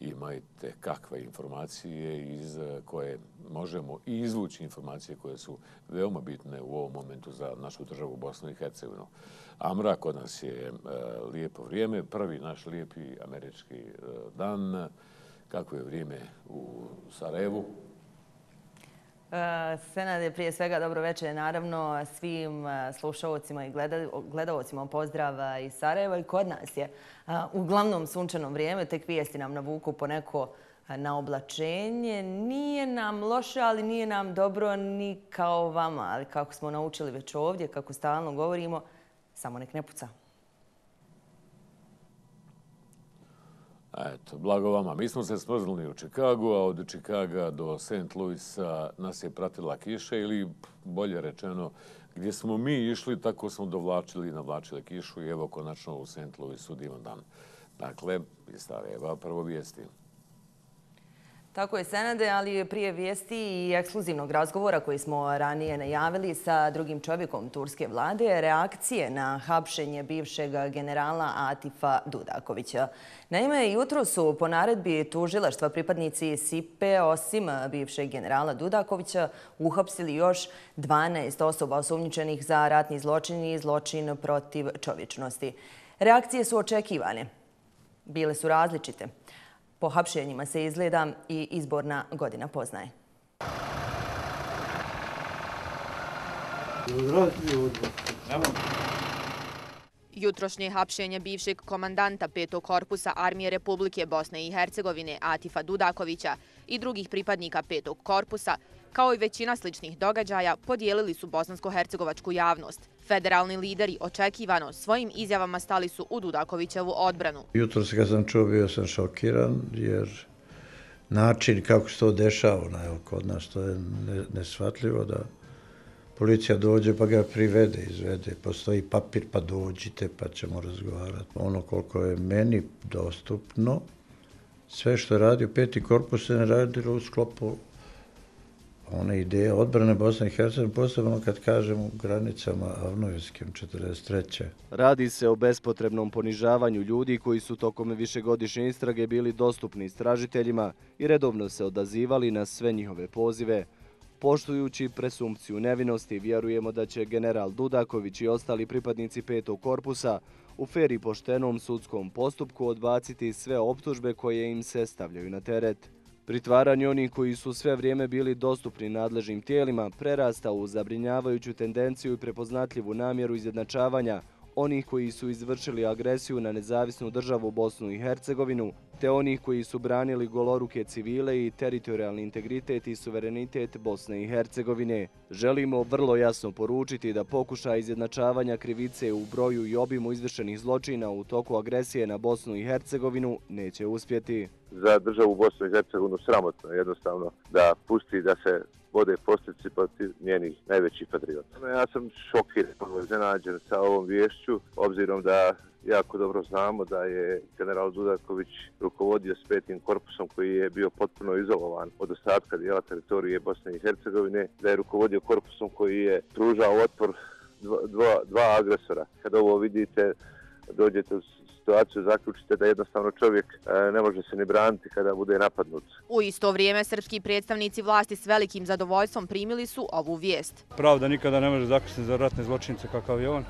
imajte kakve informacije iz koje možemo i izvući informacije koje su veoma bitne u ovom momentu za našu državu Bosnu i Hercegovinu. Amra, kod nas je lijepo vrijeme, prvi naš lijepi američki dan. Kako je vrijeme u Sarajevu? Senade, prije svega dobro večer naravno svim slušalcima i gledaocima, pozdrav iz Sarajeva. I kod nas je uglavnom sunčano vrijeme, tek vijesti nam navuku poneko na oblačenje. Nije nam loše, ali nije nam dobro ni kao vama. Ali kako smo naučili već ovdje, kako stalno govorimo, samo nek ne puca. Eto, blago vama. Mi smo se smrznuli u Čikagu, a od Čikaga do Saint Louisa nas je pratila kiša ili, bolje rečeno, gdje smo mi išli, tako smo dovlačili i navlačili kišu i evo konačno u Saint Louisu divan dan. Dakle, iz Sarajeva prvo vijesti. Tako je, Senade, ali prije vijesti i ekskluzivnog razgovora koji smo ranije najavili sa drugim čovjekom turske vlade, reakcije na hapšenje bivšeg generala Atifa Dudakovića. Naime, jutro su po naredbi tužilaštva pripadnici S I P E, osim bivšeg generala Dudakovića, uhapsili još dvanaest osoba osumnjičenih za ratni zločin i zločin protiv čovječnosti. Reakcije su očekivane. Bile su različite. Po hapšenjima se izgleda i izborna godina poznaje. Jutrošnje hapšenje bivšeg komandanta petog korpusa Armije Republike Bosne i Hercegovine Atifa Dudakovića i drugih pripadnika petog korpusa, kao i većina sličnih događaja, podijelili su bosansko-hercegovačku javnost. Federalni lideri očekivano svojim izjavama stali su u Dudakovićevu odbranu. Jutros kad sam čuo, bio sam šokiran, jer način kako se to dešava kod nas, to je neshvatljivo da policija dođe pa ga privede, izvede. Postoji papir, pa dođite, pa ćemo razgovarati. Ono koliko je meni dostupno, sve što je radio peti korpus se ne radilo u sklopu one ideje odbrane Bosne i Hercegovine, posebno kad kažem u granicama avnojskim četrdeset treće Radi se o bespotrebnom ponižavanju ljudi koji su tokom višegodišnje istrage bili dostupni istražiteljima i redovno se odazivali na sve njihove pozive. Poštujući presumpciju nevinosti, vjerujemo da će general Dudaković i ostali pripadnici petog korpusa u fer i poštenom sudskom postupku odbaciti sve optužbe koje im se stavljaju na teret. Pritvaranje onih koji su sve vrijeme bili dostupni nadležnim tijelima prerasta u zabrinjavajuću tendenciju i prepoznatljivu namjeru izjednačavanja onih koji su izvršili agresiju na nezavisnu državu Bosnu i Hercegovinu, te onih koji su branili goloruke civile i teritorijalni integritet i suverenitet Bosne i Hercegovine. Želimo vrlo jasno poručiti da pokušaj izjednačavanja krivice u broju i obimu izvršenih zločina u toku agresije na Bosnu i Hercegovinu neće uspjeti. Za državu Bosnu i Hercegovinu sramotno jednostavno da pusti da se vode postupci protiv njenih najvećih patriota. Ja sam šokiran, iznenađen sa ovom viješću, obzirom da jako dobro znamo da je general Dudaković rukovodio s petim korpusom koji je bio potpuno izolovan od ostatka dijela teritorije Bosne i Hercegovine, da je rukovodio korpusom koji je pružao otpor dva, dva agresora. Kad ovo vidite, dođete u situaciju, zaključite da jednostavno čovjek ne može se ni braniti kada bude napadnut. U isto vrijeme srpski predstavnici vlasti s velikim zadovoljstvom primili su ovu vijest. Pravda nikada ne može zaključiti za ratne zločince kakav je on,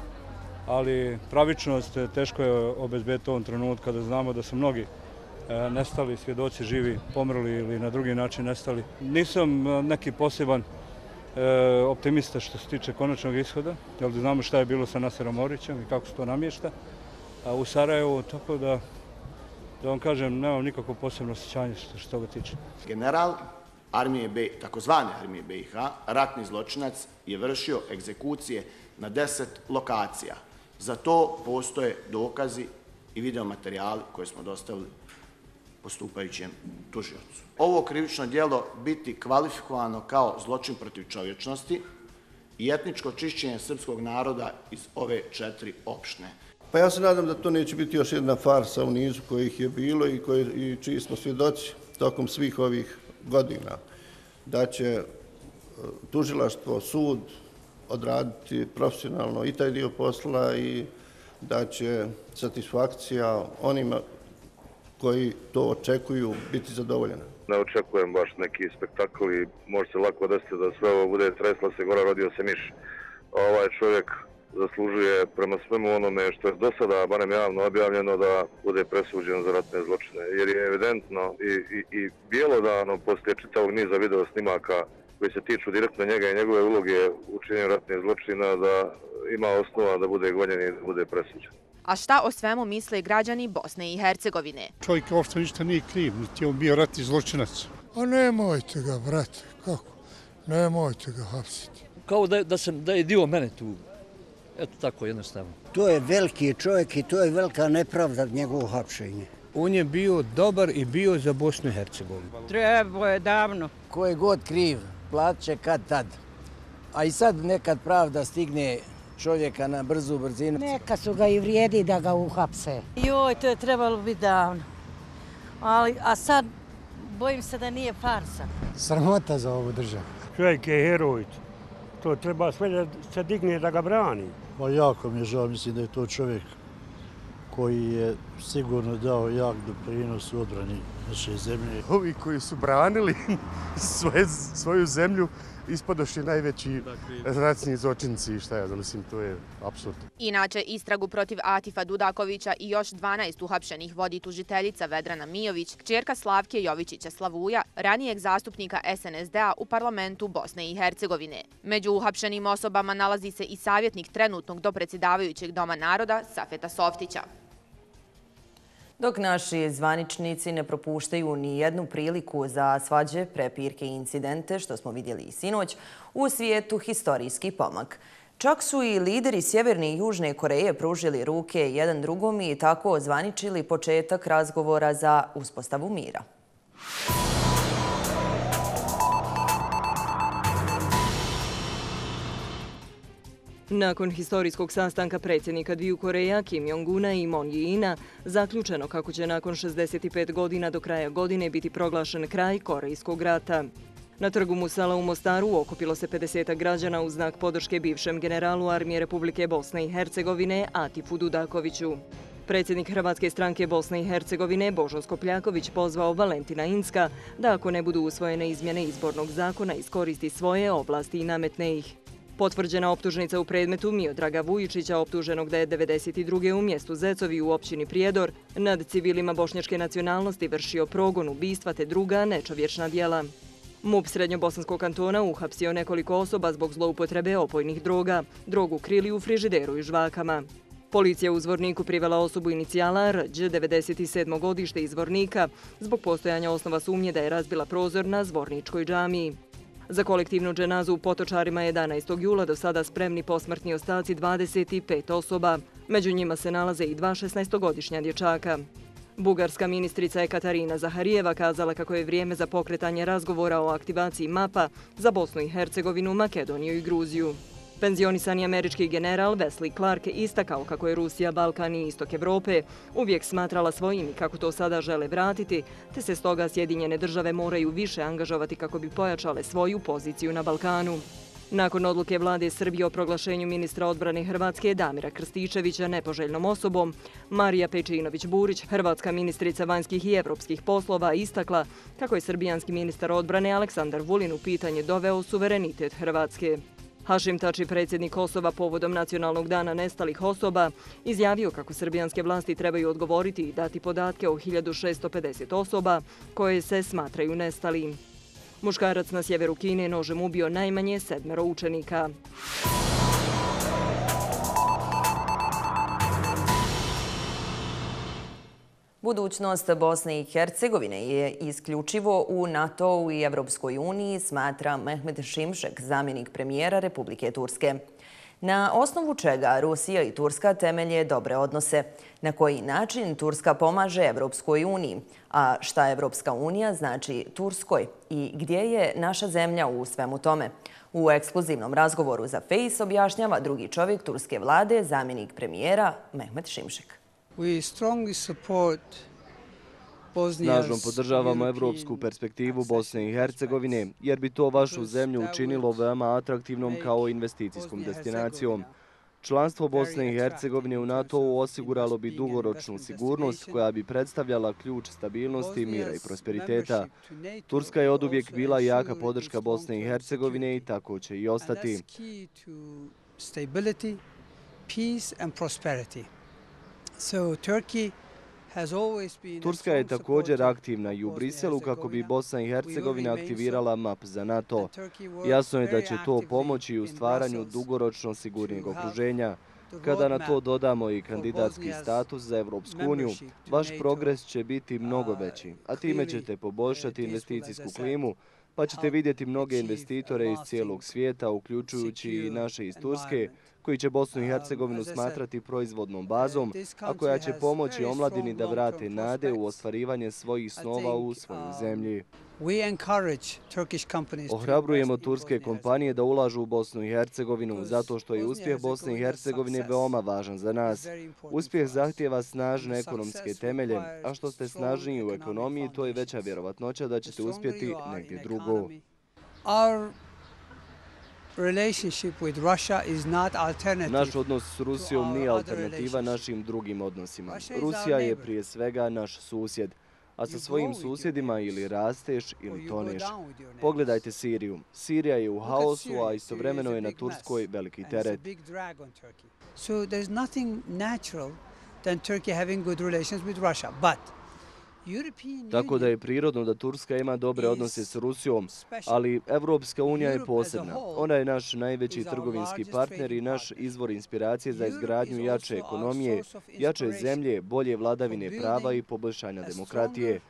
ali pravičnost teško je obezbediti u ovom trenutku kada znamo da su mnogi nestali, svjedoci živi, pomrli ili na drugi način nestali. Nisam neki poseban optimista što se tiče konačnog ishoda, jer znamo šta je bilo sa Naserom Orićem i kako se to namješta u Sarajevu, tako da, da vam kažem, nemam nikako posebno osjećanje što se toga tiče. General armije B I H, takozvane armije B I H, ratni zločinac, je vršio egzekucije na deset lokacija. Za to postoje dokazi i videomaterijali koje smo dostavili postupajućem tužiocu. Ovo krivično djelo biti kvalifikovano kao zločin protiv čovječnosti i etničko čišćenje srpskog naroda iz ove četiri opštine. Pa ja se nadam da to neće biti još jedna farsa u nizu kojih je bilo i, koje, i čiji smo svjedoci tokom svih ovih godina, da će tužilaštvo, sud odraditi profesionalno i taj dio posla i da će satisfakcija onima koji to očekuju biti zadovoljena. Ne očekujem baš neki spektakl i može se lako desiti da sve ovo bude tresla se gora, rodio se miš. Ovaj čovjek zaslužuje prema svemu onome što je do sada, barem javno objavljeno, da bude presuđen za ratne zločine. Jer je evidentno i, i, i bjelodano poslije čitavog niza video snimaka koji se tiču direktno njega i njegove uloge u činjenju ratnih zločina, da ima osnova da bude gonjen i da bude presuđen. A šta o svemu misle građani Bosne i Hercegovine? Čovjek uopšte ništa nije kriv, niti je on bio ratni zločinac. A nemojte ga, brate, kako? Nemojte ga hapsiti. Kao da, da, sam, da je dio mene tu. Eto tako jednostavno. To je veliki čovjek i to je velika nepravda njegovo hapšenje. On je bio dobar i bio za Bosnu i Hercegovinu. Trebao je davno. Ko je god kriv, plaće kad tad. A i sad nekad pravda stigne čovjeka na brzu brzinu. Neka su ga i vrijedi da ga uhapse. Joj, to je trebalo biti davno. Ali, a sad Bojim se da nije farsa. Sramota za ovu državu. Čovjek je heroj. To treba sve da se digne da ga brani. Pa jako mi je žao, mislim da je to čovjek koji je sigurno dao jak doprinos u odbrani naše zemlje. Ovi koji su branili svoje, svoju zemlju ispadoši najveći ratni zločinci, šta ja znam, mislim, to je apsurd. Inače, istragu protiv Atifa Dudakovića i još dvanaest uhapšenih vodi tužiteljica Vedrana Mijović, kćerka Slavke Jovičića Slavuja, ranijeg zastupnika es en es de a u parlamentu Bosne i Hercegovine. Među uhapšenim osobama nalazi se i savjetnik trenutnog dopredsjedavajućeg Doma naroda Safeta Softića. Dok naši zvaničnici ne propuštaju ni jednu priliku za svađe, prepirke i incidente, što smo vidjeli i sinoć, u svijetu historijski pomak. Čak su i lideri Sjeverne i Južne Koreje pružili ruke jedan drugom i tako ozvaničili početak razgovora za uspostavu mira. Nakon historijskog sastanka predsjednika dviju Koreja, Kim Jong-una i Moon Jae-ina, zaključeno kako će nakon šezdeset pet godina do kraja godine biti proglašen kraj Korejskog rata. Na trgu Musala u Mostaru okupilo se pedesetak građana u znak podrške bivšem generalu Armije Republike Bosne i Hercegovine Atifu Dudakoviću. Predsjednik Hrvatske stranke Bosne i Hercegovine Božo Skopljaković pozvao Valentina Inska da ako ne budu usvojene izmjene izbornog zakona iskoristi svoje ovlasti i nametne ih. Potvrđena optužnica u predmetu Miodraga Vujičića, optuženog da je devedeset druge u mjestu Zecovi u općini Prijedor nad civilima bošnjačke nacionalnosti vršio progon, ubistva te druga nečovječna djela. MUP Srednjobosanskog kantona uhapsio nekoliko osoba zbog zloupotrebe opojnih droga, drogu krili u frižideru i žvakama. Policija u Zvorniku privela osobu inicijala er đe devedeset sedmo godište iz Zvornika zbog postojanja osnova sumnje da je razbila prozor na Zvorničkoj džamiji. Za kolektivnu dženazu u Potočarima jedanaestog jula do sada spremni posmrtni ostaci dvadeset pet osoba. Među njima se nalaze i dva šesnaestogodišnja dječaka. Bugarska ministrica Ekaterina Zaharijeva kazala kako je vrijeme za pokretanje razgovora o aktivaciji mapa za Bosnu i Hercegovinu, Makedoniju i Gruziju. Penzionisani američki general Wesley Clark istakao kako je Rusija, Balkan i Istok Evrope uvijek smatrala svojim i kako to sada žele vratiti, te se stoga Sjedinjene države moraju više angažovati kako bi pojačale svoju poziciju na Balkanu. Nakon odluke vlade Srbije o proglašenju ministra odbrane Hrvatske Damira Krstičevića nepoželjnom osobom, Marija Pejčinović-Burić, hrvatska ministrica vanjskih i evropskih poslova, istakla kako je srbijanski ministar odbrane Aleksandar Vulin u pitanje doveo suverenitet Hrvatske. Hašim Tači, predsjednik Kosova, povodom Nacionalnog dana nestalih osoba, izjavio kako srbijanske vlasti trebaju odgovoriti i dati podatke o hiljadu šesto pedeset osoba koje se smatraju nestalim. Muškarac na sjeveru Kine nožem ubio najmanje sedmero učenika. Budućnost Bosne i Hercegovine je isključivo u NATO-u i Evropskoj uniji, smatra Mehmet Šimšek, zamjenik premijera Republike Turske. Na osnovu čega Rusija i Turska temelje dobre odnose? Na koji način Turska pomaže Evropskoj uniji? A šta Evropska unija znači Turskoj? I gdje je naša zemlja u svemu tome? U ekskluzivnom razgovoru za Fejs objašnjava drugi čovjek turske vlade, zamjenik premijera Mehmet Šimšek. Snažno podržavamo evropsku perspektivu Bosne i Hercegovine, jer bi to vašu zemlju učinilo veoma atraktivnom kao investicijskom destinacijom. Članstvo Bosne i Hercegovine u NATO-u osiguralo bi dugoročnu sigurnost koja bi predstavljala ključ stabilnosti, mira i prosperiteta. Turska je oduvijek bila jaka podrška Bosne i Hercegovine i tako će i ostati. Turska je također aktivna i u Briselu kako bi Bosna i Hercegovina aktivirala map za NATO. Jasno je da će to pomoći u stvaranju dugoročno sigurnijeg okruženja. Kada na to dodamo i kandidatski status za Evropsku uniju, vaš progres će biti mnogo veći, a time ćete poboljšati investicijsku klimu, pa ćete vidjeti mnoge investitore iz cijelog svijeta, uključujući i naše iz Turske, koji će Bosnu i Hercegovinu smatrati proizvodnom bazom, a koja će pomoći omladini da vrate nade u ostvarivanje svojih snova u svojoj zemlji. Ohrabrujemo turske kompanije da ulažu u Bosnu i Hercegovinu zato što je uspjeh Bosne i Hercegovine veoma važan za nas. Uspjeh zahtjeva snažne ekonomske temelje, a što ste snažniji u ekonomiji, to je veća vjerovatnoća da ćete uspjeti negdje drugo. Naš odnos s Rusijom nije alternativa našim drugim odnosima. Rusija je prije svega naš susjed, a sa svojim susjedima ili rasteš ili toneš. Pogledajte Siriju. Sirija je u haosu, a istovremeno je na Turskoj veliki teret. Tako da je prirodno da Turska ima dobre odnose s Rusijom, ali Evropska unija je posebna. Ona je naš najveći trgovinski partner i naš izvor inspiracije za izgradnju jače ekonomije, jače zemlje, bolje vladavine prava i poboljšanja demokratije.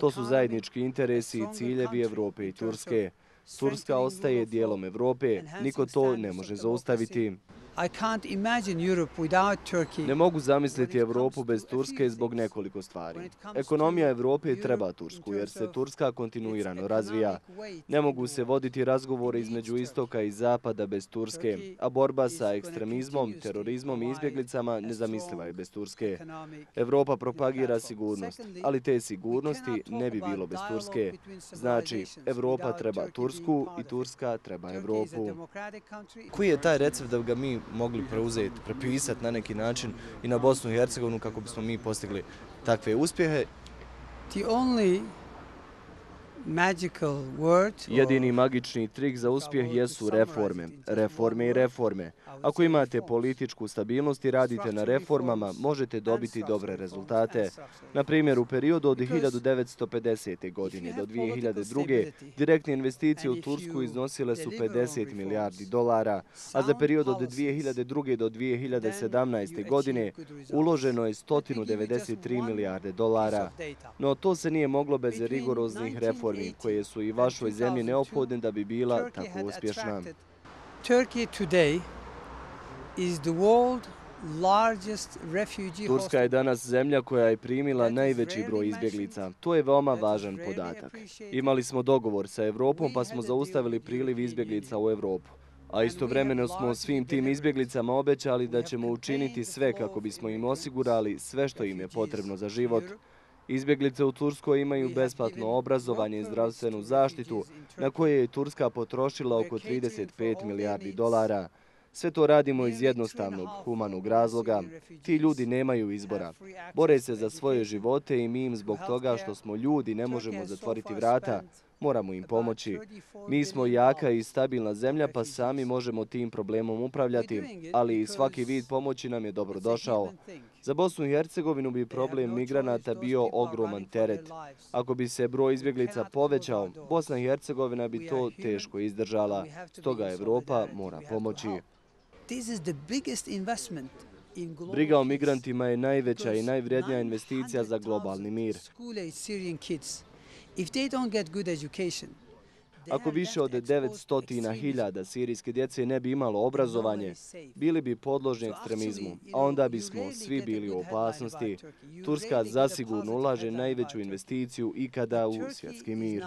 To su zajednički interesi i ciljevi Evrope i Turske. Turska ostaje dijelom Evrope, niko to ne može zaustaviti. Ne mogu zamisliti Evropu bez Turske zbog nekoliko stvari. Ekonomija Evrope treba Tursku jer se Turska kontinuirano razvija. Ne mogu se voditi razgovore između istoka i zapada bez Turske, a borba sa ekstremizmom, terorizmom i izbjeglicama nezamisliva je bez Turske. Evropa propagira sigurnost, ali te sigurnosti ne bi bilo bez Turske. Znači, Evropa treba Tursku i Turska treba Evropu. Koji je taj recept da ga mi mogli preuzeti, prepisati na neki način i na Bosnu i Hercegovinu kako bismo mi postigli takve uspjehe? Jedini magični trik za uspjeh jesu reforme. Reforme i reforme. Ako imate političku stabilnost i radite na reformama, možete dobiti dobre rezultate. Na primjer, u periodu od hiljadu devetsto pedesete. godine do dvije hiljade druge. direktne investicije u Tursku iznosile su pedeset milijardi dolara, a za period od dvije hiljade druge. do dvije hiljade sedamnaeste. godine uloženo je sto devedeset tri milijarde dolara. No to se nije moglo bez rigoroznih reform koje su i vašoj zemlji neophodne da bi bila tako uspješna. Turska je danas zemlja koja je primila najveći broj izbjeglica. To je veoma važan podatak. Imali smo dogovor sa Evropom pa smo zaustavili priliv izbjeglica u Evropu. A istovremeno smo svim tim izbjeglicama obećali da ćemo učiniti sve kako bismo im osigurali sve što im je potrebno za život. Izbjeglice u Turskoj imaju besplatno obrazovanje i zdravstvenu zaštitu, na koje je Turska potrošila oko trideset pet milijardi dolara. Sve to radimo iz jednostavnog, humanog razloga. Ti ljudi nemaju izbora. Bore se za svoje živote i mi im zbog toga što smo ljudi ne možemo zatvoriti vrata. Moramo im pomoći. Mi smo jaka i stabilna zemlja pa sami možemo tim problemom upravljati, ali svaki vid pomoći nam je dobro došao. Za Bosnu i Hercegovinu bi problem migranata bio ogroman teret. Ako bi se broj izbjeglica povećao, Bosna i Hercegovina bi to teško izdržala. Stoga Evropa mora pomoći. Briga o migrantima je najveća i najvrijednija investicija za globalni mir. Ako više od devetsto hiljada sirijske djece ne bi imalo obrazovanje, bili bi podložni ekstremizmu, a onda bismo svi bili u opasnosti. Turska zasigurno ulaže najveću investiciju ikada u svjetski mir.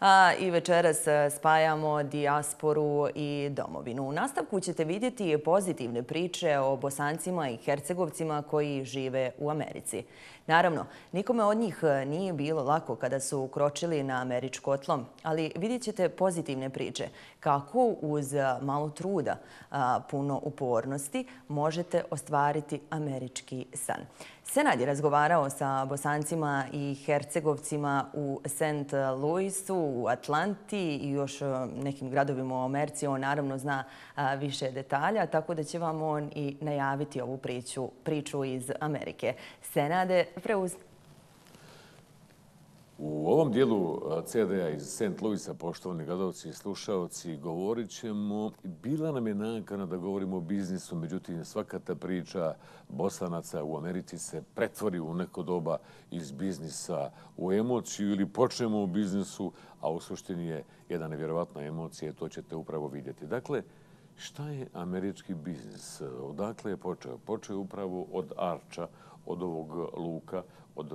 A i večeras spajamo dijasporu i domovinu. U nastavku ćete vidjeti pozitivne priče o Bosancima i Hercegovcima koji žive u Americi. Naravno, nikome od njih nije bilo lako kada su ukročili na američko tlo, ali vidjet ćete pozitivne priče kako uz malo truda, puno upornosti možete ostvariti američki san. Senad je razgovarao sa Bosancima i Hercegovcima u Saint Louisu, u Atlanti i još nekim gradovima u Americi. On naravno zna više detalja, tako da će vam on i najaviti ovu priču, priču iz Amerike. Senade, preuzmi. U ovom dijelu ce de a iz Saint Louisa, poštovani gledalci i slušalci, govorit ćemo, bila nam je nakana da govorimo o biznisu, međutim svaka ta priča Bosanaca u Americi se pretvori u neko doba iz biznisa u emociju ili počnemo u biznisu, a u suštini je jedna nevjerovatna emocija, to ćete upravo vidjeti. Dakle, Šta je američki biznis? Odakle je počeo? Počeo je upravo od Arča, od ovog luka, od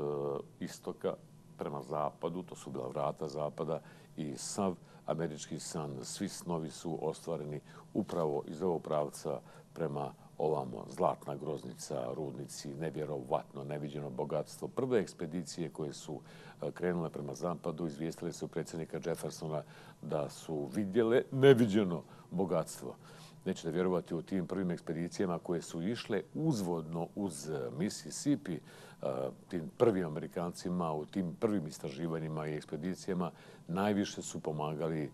istoka prema zapadu, to su bila vrata zapada i sav američki san. Svi snovi su ostvareni upravo iz ovog pravca prema ovamo. Zlatna groznica, rudnici, nevjerovatno, neviđeno bogatstvo. Prve ekspedicije koje su krenule prema zapadu izvijestile su predsjednika Jeffersona da su vidjele neviđeno bogatstvo. Nećete vjerovati u tim prvim ekspedicijama koje su išle uzvodno uz Mississippi, tim prvim Amerikancima, u tim prvim istraživanjima i ekspedicijama najviše su pomagali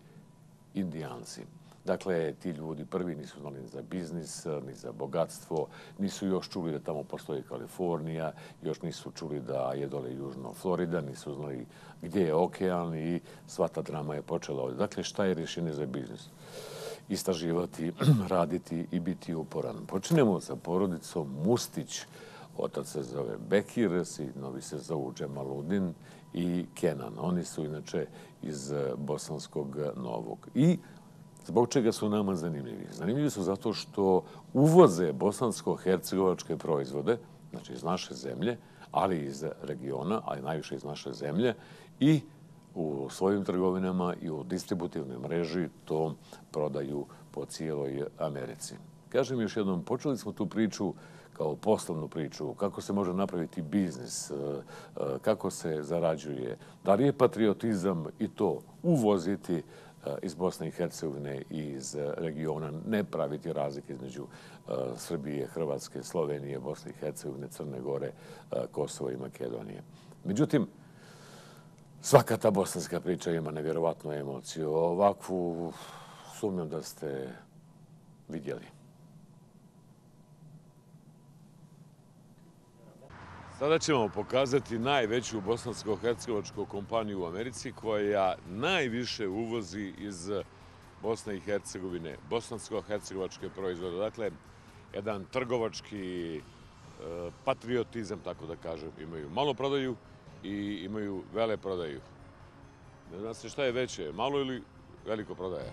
Indijanci. Dakle, ti ljudi prvi nisu znali ni za biznis, ni za bogatstvo, nisu još čuli da tamo postoji Kalifornija, još nisu čuli da je dole južno Florida, nisu znali gdje je okean i sva ta drama je počela ovdje. Dakle, šta je rješenje za biznis? Istraživati, raditi i biti uporan. Počinemo sa porodicom Mustić. Otac se zove Bekir, sinovi se zovu Džemaludin i Kenan. Oni su inače iz Bosanskog Novog. I zbog čega su nama zanimljivi? Zanimljivi su zato što uvoze bosansko-hercegovačke proizvode, znači iz naše zemlje, ali iz regiona, ali najviše iz naše zemlje, i u svojim trgovinama i u distributivnoj mreži to prodaju po cijeloj Americi. Kažem još jednom, počeli smo tu priču kao poslovnu priču, kako se može napraviti biznis, kako se zarađuje, da li je patriotizam i to uvoziti iz Bosne i Hercegovine i iz regiona, ne praviti razlike između Srbije, Hrvatske, Slovenije, Bosne i Hercegovine, Crne Gore, Kosova i Makedonije. Međutim, svaka ta bosanska priča ima nevjerovatnu emociju. Ovakvu sumnjam da ste vidjeli. Sada ćemo pokazati najveću bosansko-hercegovačku kompaniju u Americi koja najviše uvozi iz Bosne i Hercegovine bosansko-hercegovačke proizvode. Dakle, jedan trgovački patriotizam, tako da kažem, imaju. Malo prodaju i imaju vele prodaju. Ne zna se šta je veće, malo ili veliko prodaje.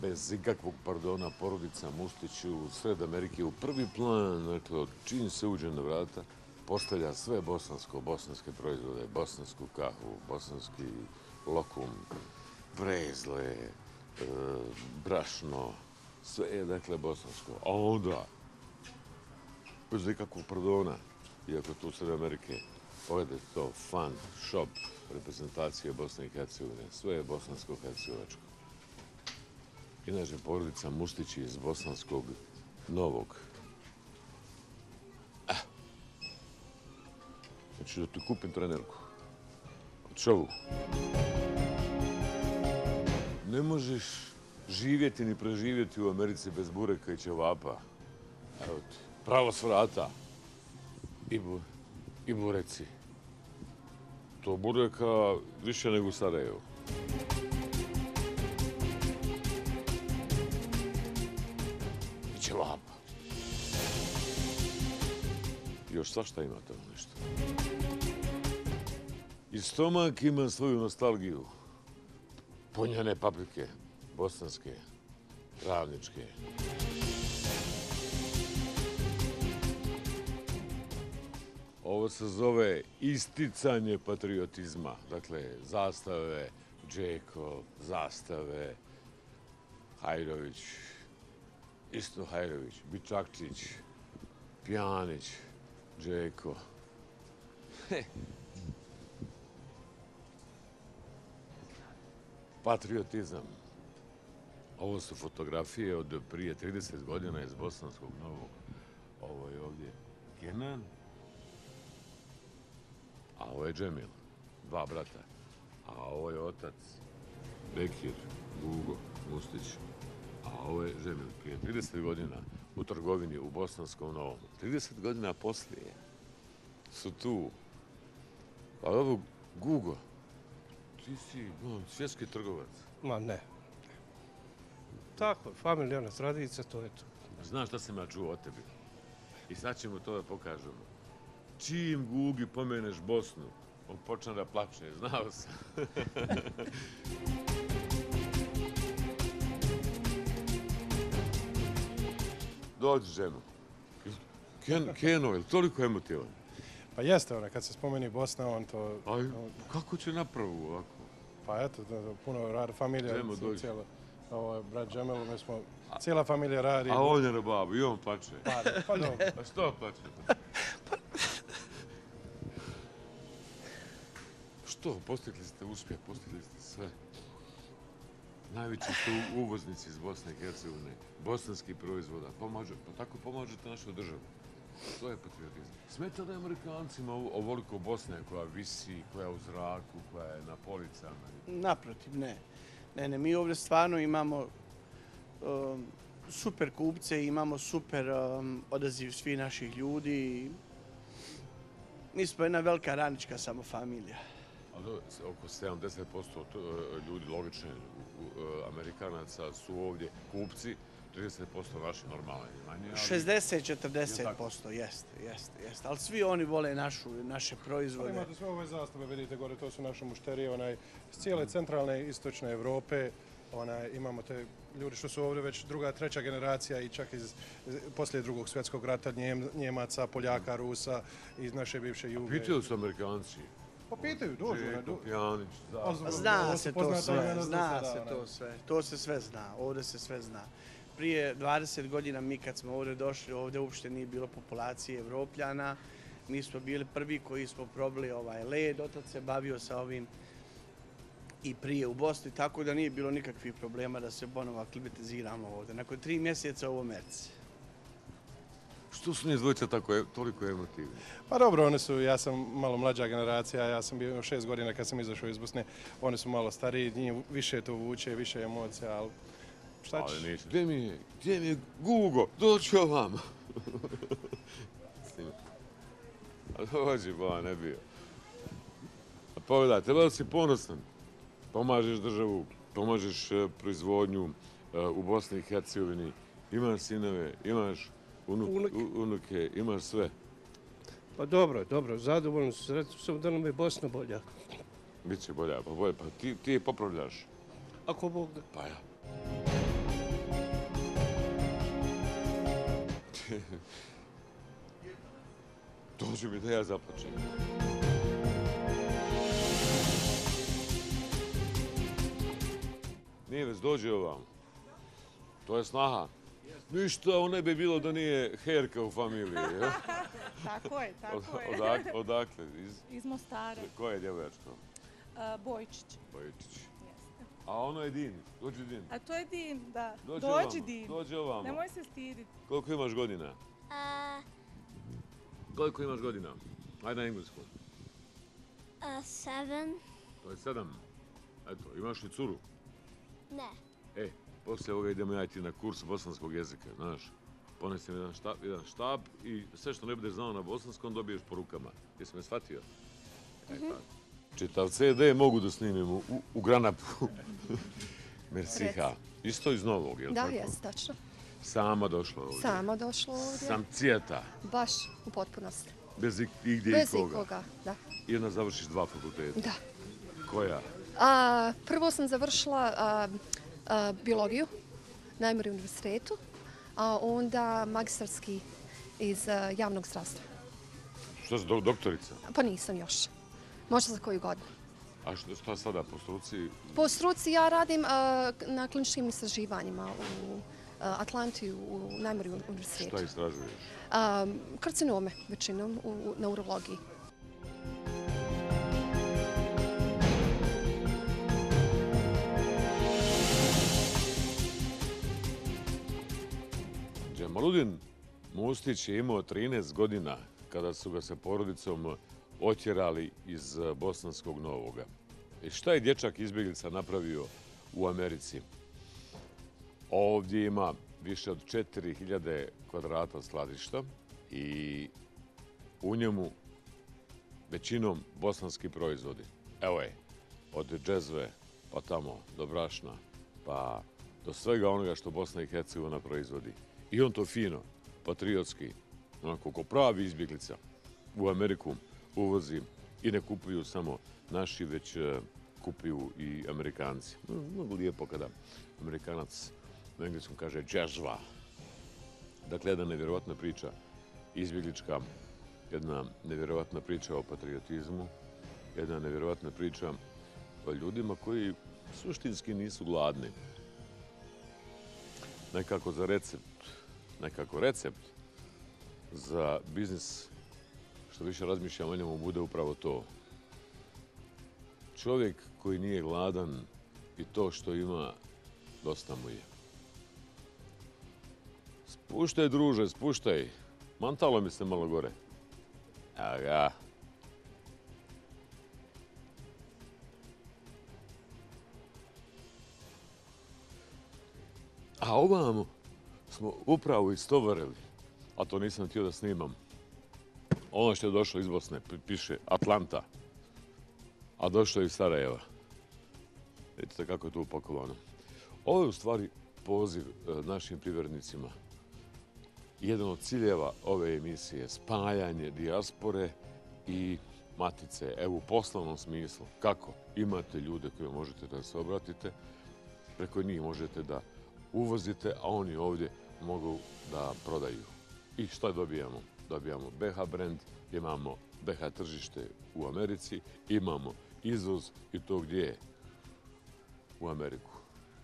Bez ikakvog pardona, porodica Mustić u sred Amerike u prvi plan, dakle, čim se uđe na vrata, postavlja sve bosansko-bosanske proizvode, bosansku kahu, bosanski lokum, brezle, brašno, sve je, dakle, bosansko. A onda, bez ikakvog pardona, iako tu u sred Amerike, pogledajte to, fan, shop, reprezentacije Bosne i Hercegovine, sve je bosansko-hercegovačko. Inače, porodica Mustić iz Bosanskog Novog. Znači da ti kupim trenerku. Znači ovu. Ne možeš živjeti ni preživjeti u Americi bez bureka i ćevapa. Evo ti, pravo s vrata. I, bu, i bureci. To bureka više nego u Sarajevu. Ćevapa. Još svašta ima tamo nešto. I stomak ima svoju nostalgiju. Punjene paprike, bosanske, ravničke. Ovo se zove isticanje patriotizma. Dakle, zastave, Džeko, zastave, Hajrović, Isto Hajrović, Bičakčić, Pjanić, Džeko. Patriotizam. Ovo su fotografije od prije trideset godina iz Bosanskog Novog. Ovo je ovdje Kenan, a ovo je Džemil, dva brata. A ovo je otac Bekir, Gugo, Mustić. A ovo je Džemil prije trideset godina u trgovini u Bosanskom Novom. trideset godina poslije su tu. A ovo, Gugo, ti si svjetski trgovac. Ma ne. tako, familijarna tradica, to je to. Znaš šta sam ja čuo o tebi? I sad ćemo to da pokažemo. Čim Gugi pomeneš Bosnu, on počne da plače, znao sam. Dođi, ženo. Keno, je li toliko emotivan? Pa jeste ona, kad se spomeni Bosna, on to... A kako će napravu ovako? Pa eto, puno rada familija, cijela... Brat Džemelu, mi smo... Cijela familija radi... A on je na babu, i on plače. Pa dobro. Pa što plače? Što? Postigli ste uspjeh, postigli ste sve. Najveći su uvoznici iz Bosne i Hercegovine, bosanskih proizvoda, pa tako pomažete našu državu. To je patriotizam. Smeta da je Amerikancima ovoliko Bosne koja visi, koja je u zraku, koja je na policama? Naprotiv, ne. Ne, ne, mi ovdje stvarno imamo super kupce, imamo super odaziv svih naših ljudi. Mi smo jedna velika radnička samo familija. Oko sedamdeset posto ljudi, logični Amerikanaca, su ovdje kupci, trideset posto naši normalni. šezdeset do četrdeset posto, jeste, jeste, jeste. Ali svi oni vole naše proizvode. Ali imate sve ove zastave, vidite gore, to su naše mušterije, iz cijele centralne i istočne Evrope. Imamo te ljudi što su ovdje već druga, treća generacija i čak iz poslije drugog svjetskog rata, Njemaca, Poljaka, Rusa, iz naše bivše Juge. Pitali su Amerikanci. Pa pitaju, dođu. Zna se to sve, zna se to sve. To se sve zna, ovdje se sve zna. Prije dvadeset godina mi kad smo ovdje došli, ovdje uopšte nije bilo populacije Evropljana. Mi smo bili prvi koji smo probili ovaj led, otac se bavio sa ovim i prije u Bosni, tako da nije bilo nikakvih problema da se ponovo aklimatiziramo ovdje. Nakon tri mjeseca ovo Merci. Što su njih dvojica toliko emotivni? Pa dobro, one su, ja sam malo mlađa generacija, ja sam bio šest godina kad sam izašao iz Bosne, oni su malo stariji, njih više to vuče, više emocija, ali šta ćeš? Ali ništa. Gdje mi je? Gdje mi je Gugo? Doću o vama. A dođi, ba, ne bio. A pogledaj, treba da si ponosan. Pomažeš državu, pomažeš proizvodnju u Bosni i Hercegovini. Imaš sinove, imaš... unuke, imaš sve. Pa dobro, dobro, zadovoljno su, sretno sam da nam je Bosna bolja. Biće bolja, pa bolja, pa ti je popravljaš. Ako Bog da. Pa ja. Dođu mi da ja zaplačem. Nije već, dođi ovam. To je snaha. Ništa, ono ne bi bilo da nije herka u familiji, jel? Tako je, tako je. Odakle? Iz Mostara. Koja je djevojačka? Bojčić. Bojčić. A ono je Din, dođi Din. A to je Din, da. Dođi Din. Dođi ovamo. Nemoj se stiditi. Koliko imaš godina? Koliko imaš godina? Ajde na englesku. Seven. To je sedam. Eto, imaš li curu? Ne. E. Poslije ovoga idemo ja i ti na kurs bosanskog jezika, znaš. Ponesem jedan štab i sve što ne budeš znao na bosanskom dobiješ po rukama. Jesi me shvatio? Čitav ce de mogu da snimim u granapu. Mersiha. Isto iz Novog, je li tako? Da, jesi, tačno. Sama došla ovdje. Sama došla ovdje. Sam cijeta. Baš, u potpunosti. Bez igdje ikoga. Bez ikoga, da. I onda završiš dva fakulteta. Da. Koja? Prvo sam završila... biologiju na Armiji Univerzitetu, a onda magistarski iz javnog zdravstva. Što si doktorica? Pa nisam još. Možda za koju godinu. A što sada po struci? Po struci ja radim na kliničkim istraživanjima u Atlanti, u Armiji Univerzitetu. Šta istražuješ? Karcinome, većinom, na urologiji. Džemaludin Mustić je imao trinaest godina kada su ga sa porodicom otjerali iz Bosanskog Novoga. I šta je dječak izbjeglica napravio u Americi? Ovdje ima više od četiri hiljade kvadrata skladišta i u njemu većinom bosanski proizvodi. Evo je, od džezve pa tamo do brašna, pa do svega onoga što Bosna i Hercegovina proizvodi. I on to fino, patriotski, onako ko pravi izbjeglica, u Ameriku uvozi i ne kupuju samo naši, već kupuju i Amerikanci. Mnogo lijepo kada Amerikanac na engleskom kaže džežva. Dakle, jedna nevjerovatna priča izbjeglička, jedna nevjerovatna priča o patriotizmu, jedna nevjerovatna priča o ljudima koji suštinski nisu gladni. Nekako za recept, nekako recept za biznis, što više razmišljam o njemu, bude upravo to. Čovjek koji nije gladan i to što ima, dosta mu je. Spuštaj, druže, spuštaj. Mantalo mi se malo gore. Aga. A ovamo smo upravo istovarili, a to nisam htio da snimam. Ono što je došlo iz Bosne, piše Atlanta, a došlo je iz Sarajeva. Vidite kako je to upakovano. Ovo je u stvari poziv našim privrednicima. Jedan od ciljeva ove emisije je spajanje dijaspore i matice. Evo, u poslovnom smislu. Kako? Imate ljude koje možete da se obratite, preko njih možete da uvozite, a oni ovdje mogu da prodaju. I šta dobijamo? Dobijamo B H brand, imamo B H tržište u Americi, imamo izvoz i to gdje je? U Ameriku,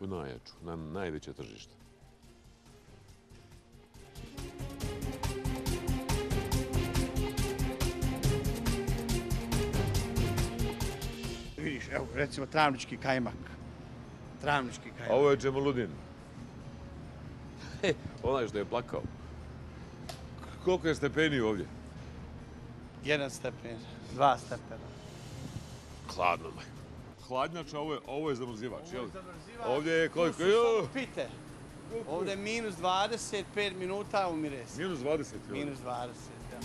u najjaču, na najveće tržište. Vidiš, evo, recimo travnički kajmak. Travnički kajmak. Ovo je Džemaludin. Onaj što je plakao. Koliko je stepeni ovdje? Jedan stepen, dva stepena. Hladno, majko. Hladnjača, ovo je zamrzivač, jel? Ovo je zamrzivač. Ovdje je koliko? Pite. Ovdje je minus dvadeset, pet minuta umire se. Minus dvadeset, jel? Minus dvadeset, jel?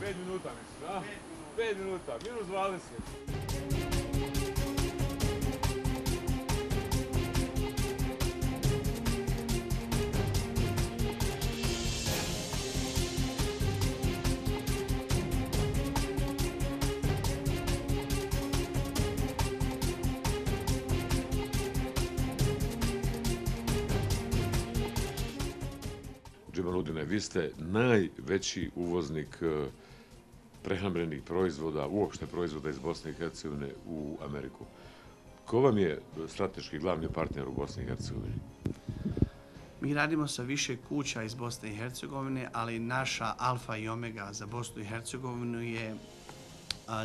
Pet minuta, mislim, da? Pet minuta, minus dvadeset. Džemaludine, vi ste najveći uvoznik prehrambenih proizvoda, uopšte proizvoda iz Bosne i Hercegovine u Ameriku. Ko vam je strateški glavni partner u Bosni i Hercegovini? Mi radimo sa više kuća iz Bosne i Hercegovine, ali naša alfa i omega za Bosnu i Hercegovinu je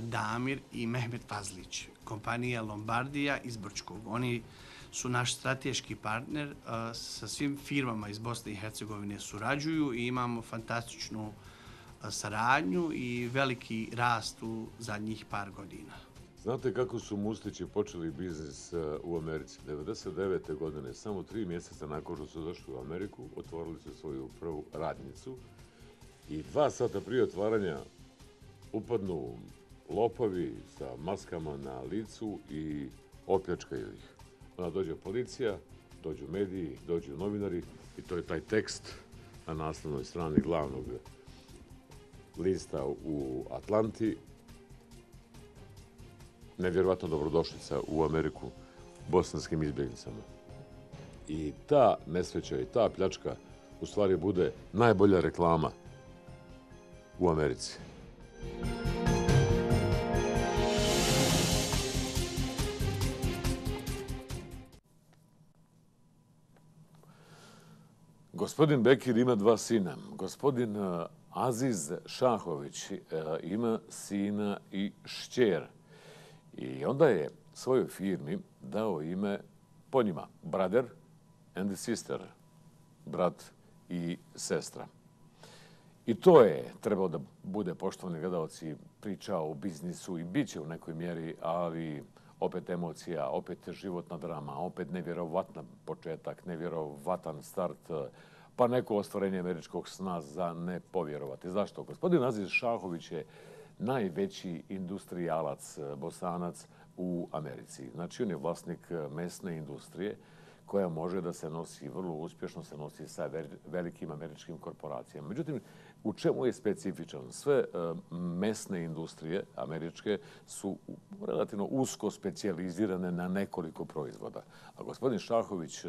Damir i Mehmet Fazlić, kompanija Lombardija iz Brčkog. Oni su naš strateški partner, sa svim firmama iz Bosne i Hercegovine surađuju i imamo fantastičnu saradnju i veliki rast u zadnjih par godina. Znate kako su Mustići počeli biznis u Americi? devedeset devete godine, samo tri mjeseca nakon što su došli u Ameriku, otvorili su svoju prvu radnicu i dva sata prije otvaranja upadnu lopovi sa maskama na licu i opljačkaju ih. Onda dođe policija, dođu mediji, dođu novinari i to je taj tekst na naslovnoj strani glavnog lista u Atlanti. Nevjerovatno dobrodošlica u Ameriku bosanskim izbjeglicama. I ta nesreća i ta pljačka u stvari bude najbolja reklama u Americi. Gospodin Bekir ima dva sina. Gospodin Aziz Šahović ima sina i šćer. I onda je svojoj firmi dao ime po njima. Brother and sister. Brat i sestra. I to je trebao da bude, poštovani gledalci, priča o biznisu i bit će u nekoj mjeri, ali opet emocija, opet životna drama, opet nevjerovatan početak, nevjerovatan start, pa neko ostvarenje američkog sna za ne povjerovati. Zašto? Gospodin Aziz Šahović je najveći industrijalac, bosanac u Americi. Znači, on je vlasnik mesne industrije koja može da se nosi vrlo uspješno, se nosi sa velikim američkim korporacijama. Međutim, u čemu je specifičan? Sve mesne industrije američke su relativno usko specijalizirane na nekoliko proizvoda. A gospodin Šahović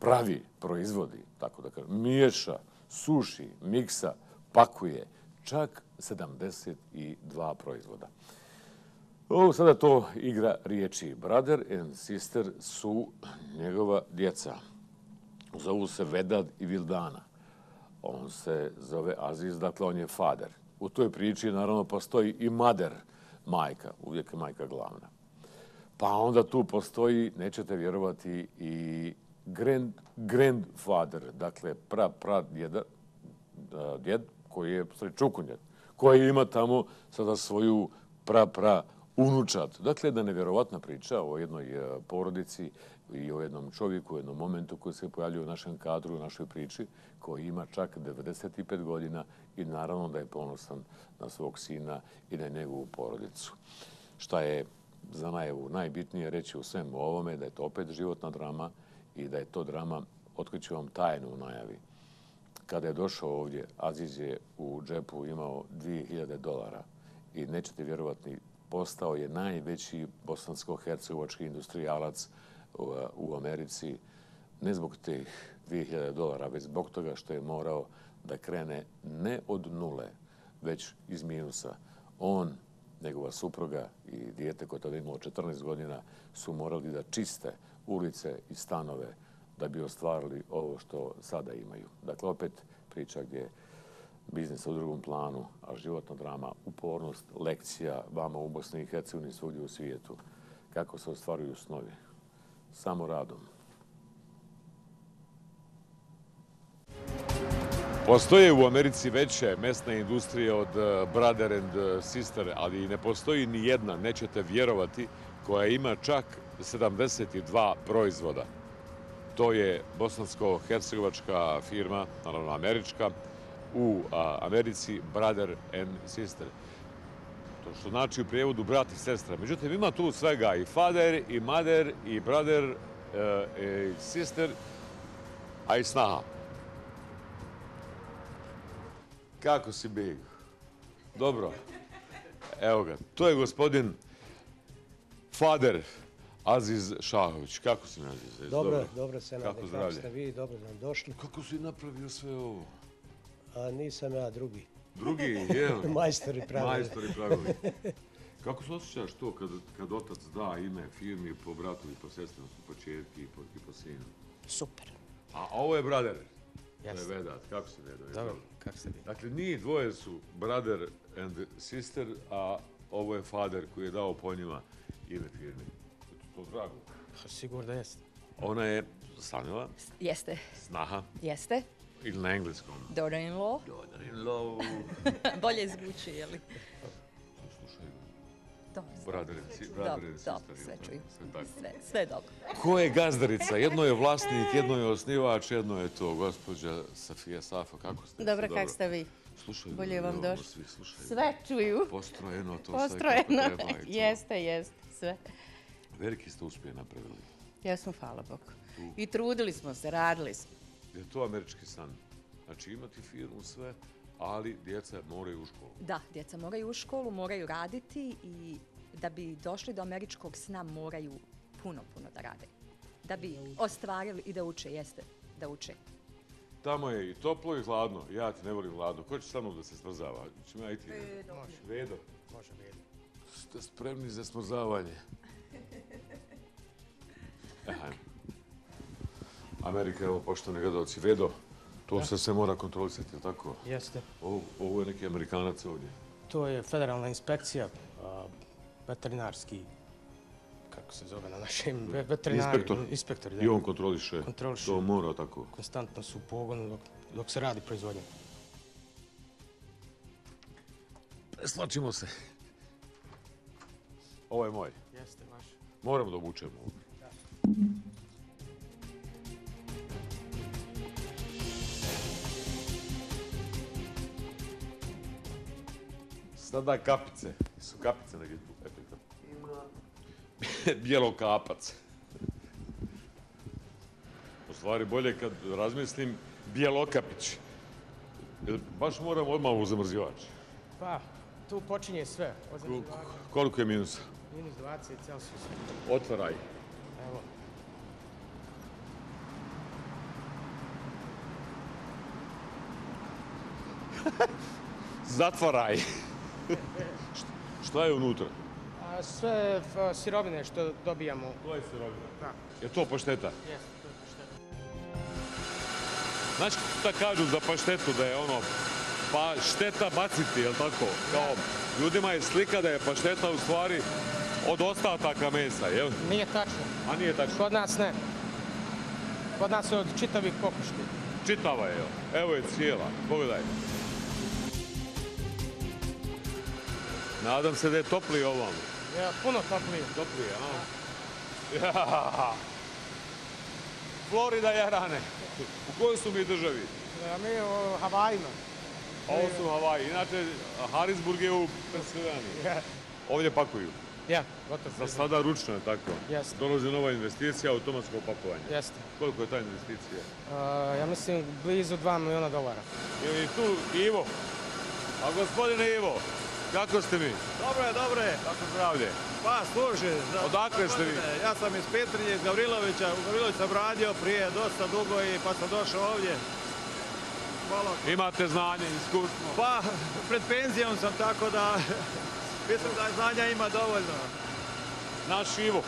pravi proizvodi, tako da kažem, miješa, suši, miksa, pakuje čak sedamdeset dva proizvoda. Ovo sada to igra riječi. Brother and sister su njegova djeca. Zovu se Vedad i Vildana. On se zove Aziz, dakle on je fader. U toj priči naravno postoji i mader, majka, uvijek je majka glavna. Pa onda tu postoji, nećete vjerovati, i grand, grandfather, dakle pra, pra djeda, djed koji je stričukunjak, koji ima tamo sada svoju pra, pra unučat. Dakle, jedna nevjerovatna priča o jednoj porodici i o jednom čovjeku, o jednom momentu koji se pojavljuje u našem kadru, u našoj priči, koji ima čak devedeset pet godina i naravno da je ponosan na svog sina i na njegovu porodicu. Šta je za najavu najbitnije reći u svemu ovome, da je to opet životna drama i da je to drama, otkriću vam tajnu u najavi. Kada je došao ovdje, Aziz je u džepu imao dvije hiljade dolara i nećete vjerovatni, postao je najveći bosansko-hercegovački industrijalac u Americi, ne zbog tih dvije hiljade dolara, već zbog toga što je morao da krene ne od nule, već iz minusa. On, njegova supruga i dijete koje tada imao četrnaest godina su morali da čiste ulice i stanove da bi ostvarili ovo što sada imaju. Dakle, opet priča gdje je biznis u drugom planu, a životna drama, upornost, lekcija vama u Bosni i Hercegovini, svugdje u svijetu. Kako se ostvaruju snovi? Samo radom. Postoje u Americi veće mesne industrije od Brother and Sister, ali ne postoji ni jedna, nećete vjerovati, koja ima čak sedamdeset dva proizvoda. To je bosansko-hercegovačka firma, naravno američka, u Americi Brother and Sister. To što znači u prijevodu brat i sestra. Međutim, ima tu svega i father, i mother, i brother, i sister, a i snaha. Kako si, Big? Dobro. Evo ga, to je gospodin father Aziz Šahović. Kako si, Aziz? Dobro, dobro se nade. Kako ste vi? Dobro nam došli. Kako si napravio sve ovo? A nisam ja drugi. Drugi, je. Majstori pravili. Majstori pravili. Kako se osjećaš to kad otac da ime firmi po bratu i po sestrinu, po čerki i po sinu? Super. A ovo je brother. To je Vedad. Kako se Vedad? Dobro, kako se Vedad? Dakle, njih dvoje su brother and sister, a ovo je father koji je dao po njima ime firmi. Je to drago? Sigurno jeste. Ona je stanila? Jeste. Snaha? Jeste. Ili na engleskom? Daughter-in-law. Daughter-in-law. Bolje izvuči, je li? Slušaj, brother and sister. Sve čuj. Sve dobro. Ko je gazdarica? Jedno je vlasnik, jedno je osnivač, jedno je to. Gospođa Safija Safa, kako ste? Dobro, kako ste vi? Slušaj, bolje vam došli. Sve čuju. Postrojeno to. Postrojeno. Jeste, jeste. Sve. Veliki ste uspjeh napravili. Ja sam, hvala Bogu. I trudili smo se, radili smo. Je to američki san. Znači imati firmu sve, ali djeca moraju u školu. Da, djeca moraju u školu, moraju raditi i da bi došli do američkog sna moraju puno, puno da rade. Da bi ostvarili i da uče, jeste, da uče. Tamo je i toplo i hladno. Ja ti ne volim hladno. Ko će sa mnom da se smrzava? Čim ja i ti? Vedo. Vedo? Može, Vedo. Ste spremni za smrzavanje? Ajmo. Amerika, evo, poštovni gledalci, Vedo, to se se mora kontrolisati, je li tako? Jeste. Ovo je neki Amerikanac ovdje. To je federalna inspekcija, veterinarski, kako se zove na našem, veterinari, inspektor. I on kontroliše, to mora tako. Konstantno su u pogonu dok se radi proizvodnja. Preslačimo se. Ovo je moj. Jeste, vaš. Moramo da obučemo ovo. Sada kapice. Su kapice negdje tu? Ima. bijelokapac. U stvari bolje kad razmislim bijelokapić. Baš moram odmah u zamrzivač. Pa, tu počinje sve. Koliko je minusa? Minus dvadeset Celsius. Otvaraj. Evo. Zatvaraj. Šta je unutra? Sve sirovine što dobijamo. To je sirovina? Je to pašteta? Jeste, to je pašteta. Znaš šta kažu za paštetu? Da je ono, pa šteta baciti, je li tako? Kao, ljudima je slika da je pašteta u stvari od ostataka mesa, je li? Nije tačno. A nije tačno? Kod nas ne. Kod nas je od čitavih kokoški. Čitava je, je li? Evo je cijela. Pogledaj. Nadam se da je toplije ovam. Ja, puno toplije. Toplije, a? Florida, Jarane. U kojoj su mi državi? Mi u Havajima. Ovo su Havaji. Inače, Harisburg je u Pensilvaniji. Ovdje pakuju. Ja, gotovo. Za sada ručno je tako. Jeste. Dolazi nova investicija, automatsko pakovanje. Jeste. Koliko je ta investicija? Ja mislim, blizu dva miliona dolara. Ili tu Ivo. A gospodine Ivo, kako ste mi? Dobre, dobre. Kako zdravlje? Pa, služi. Odakle ste vi? Ja sam iz Petrinje, iz Gavrilovića. U Gavrilović sam radio prije dosta dugo i pa sam došao ovdje. Hvala. Imate znanje, iskustvo? Pa, pred penzijom sam, tako da mislim da znanja ima dovoljno. Naš Ivo.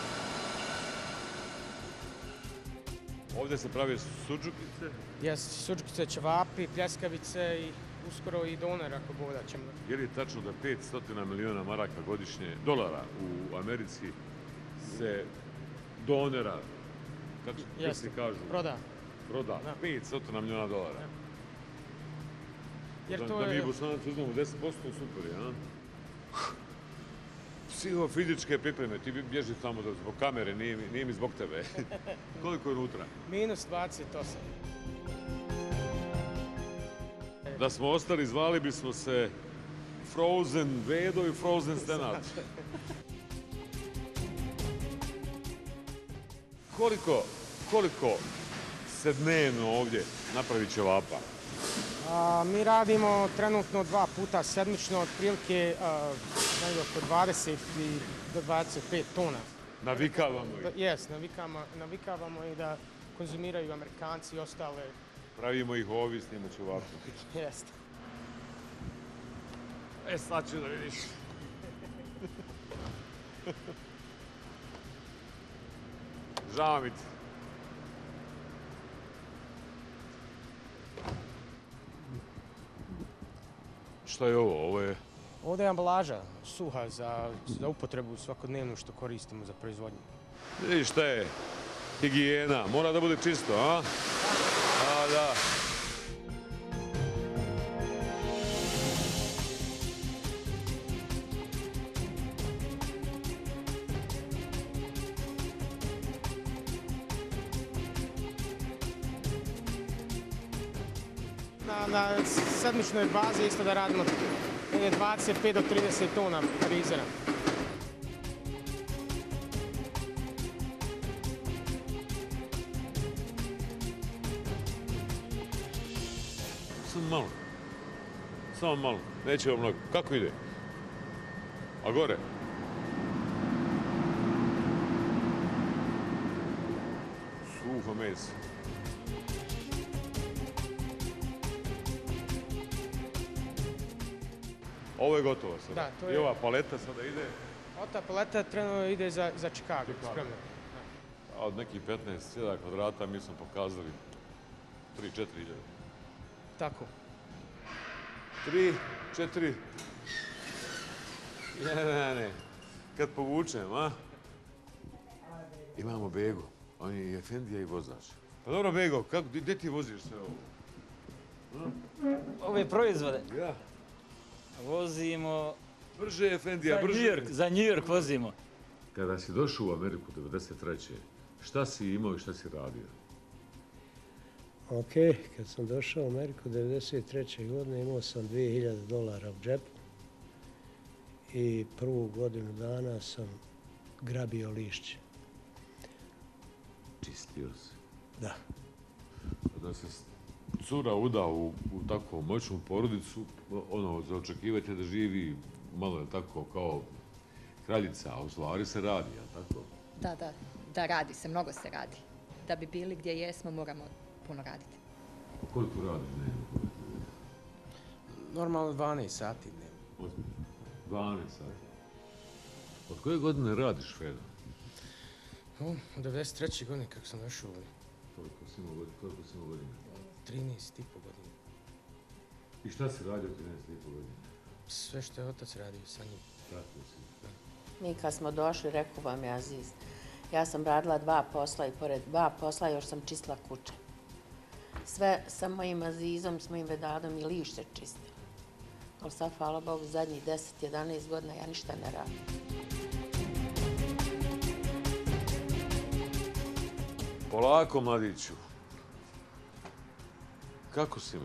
Ovdje se prave suđukice? Jes, suđukice, ćevapi, pljeskavice i... uskoro i donar, ako Bog da ćemo. Je li tačno da petsto miliona maraka godišnje, dolara u Americi se donera, kako se kažu, proda? Proda, petsto miliona dolara. Da mi Bosanaci uzmemo deset posto, super, ja? Psihofizičke pripreme, ti bježi samo zbog kamere, nije mi zbog tebe. Koliko je unutra? minus dvadeset osam. Da smo ostali, zvali bismo se Frozen Vedo i Frozen Stenat. Koliko, koliko se dnevno ovdje napravi ćevapa? Mi radimo trenutno dva puta sedmično, otprilike oko dvadeset do dvadeset pet tona. Navikavamo ih? Jes, navikavamo ih da konzumiraju Amerikanci i ostale. Pravimo ih ovi, snima ću ovako. Jeste. E, sad ću da vidiš. Žao mi ti. Šta je ovo? Ovo je... Ovdje je ambalaža suha za upotrebu svakodnevnu što koristimo za proizvodnju. Vidiš šta je? Higijena. Mora da bude čisto, a? A, da. Na sedmičnoj bazi isto da radimo dvadeset pet do trideset tona frizera. Samo malo, samo malo, neće ovo mnogo. Kako ide? A gore? Suho meso. Ovo je gotovo sada. I ova paleta sada ide? Ova paleta trenutno ide za Šikago, spremno. Od nekih petnaest hiljada kvadrata mi smo pokazali tri do četiri hiljade. Tako. Tri, četiri. Ne, ne, ne. Kad povučem, a? Imamo Begu. On je i efendija i vozač. Pa dobro, Bego, gdje ti voziš sve ovo? Ove proizvode? Ja. Vozimo... Brže, efendija, brže. Za New York vozimo. Kada si došao u Ameriku devedeset treće. Šta si imao i šta si radio? Ok, kad sam došao u Ameriku devedeset treće godine imao sam dvije hiljade dolara u džepu i prvu godinu dana sam grabio lišće. Čistio se. Da. Da se cura uda u tako moćnu porodicu, ono, za očekivati da živi malo je tako kao kraljica, a u stvari se radi, a tako? Da, da, da radi se, mnogo se radi. Da bi bili gdje jesmo, moramo puno raditi. Koliko radiš dnevno? Normalno dvanaest sati dnevno. dvanaest sati? Od koje godine radiš, Feda? U, devedeset treće godine, kako sam došao ovdje. Koliko si imao godina? trinaest i po godina. I šta si radio trinaest i po godina? Sve što je otac radio sa njim. Pratio si. Mi kad smo došli, rekao vam je Aziz, ja sam radila dva posla i pored dva posla još sam čistila kuće. Sve sa mojim Azizom, s mojim Vedadom i lišće čistila. Ali sad, hvala Bogu, zadnjih deset do jedanaest godina ja ništa ne radim. Polako, mladiću. Kako si mi?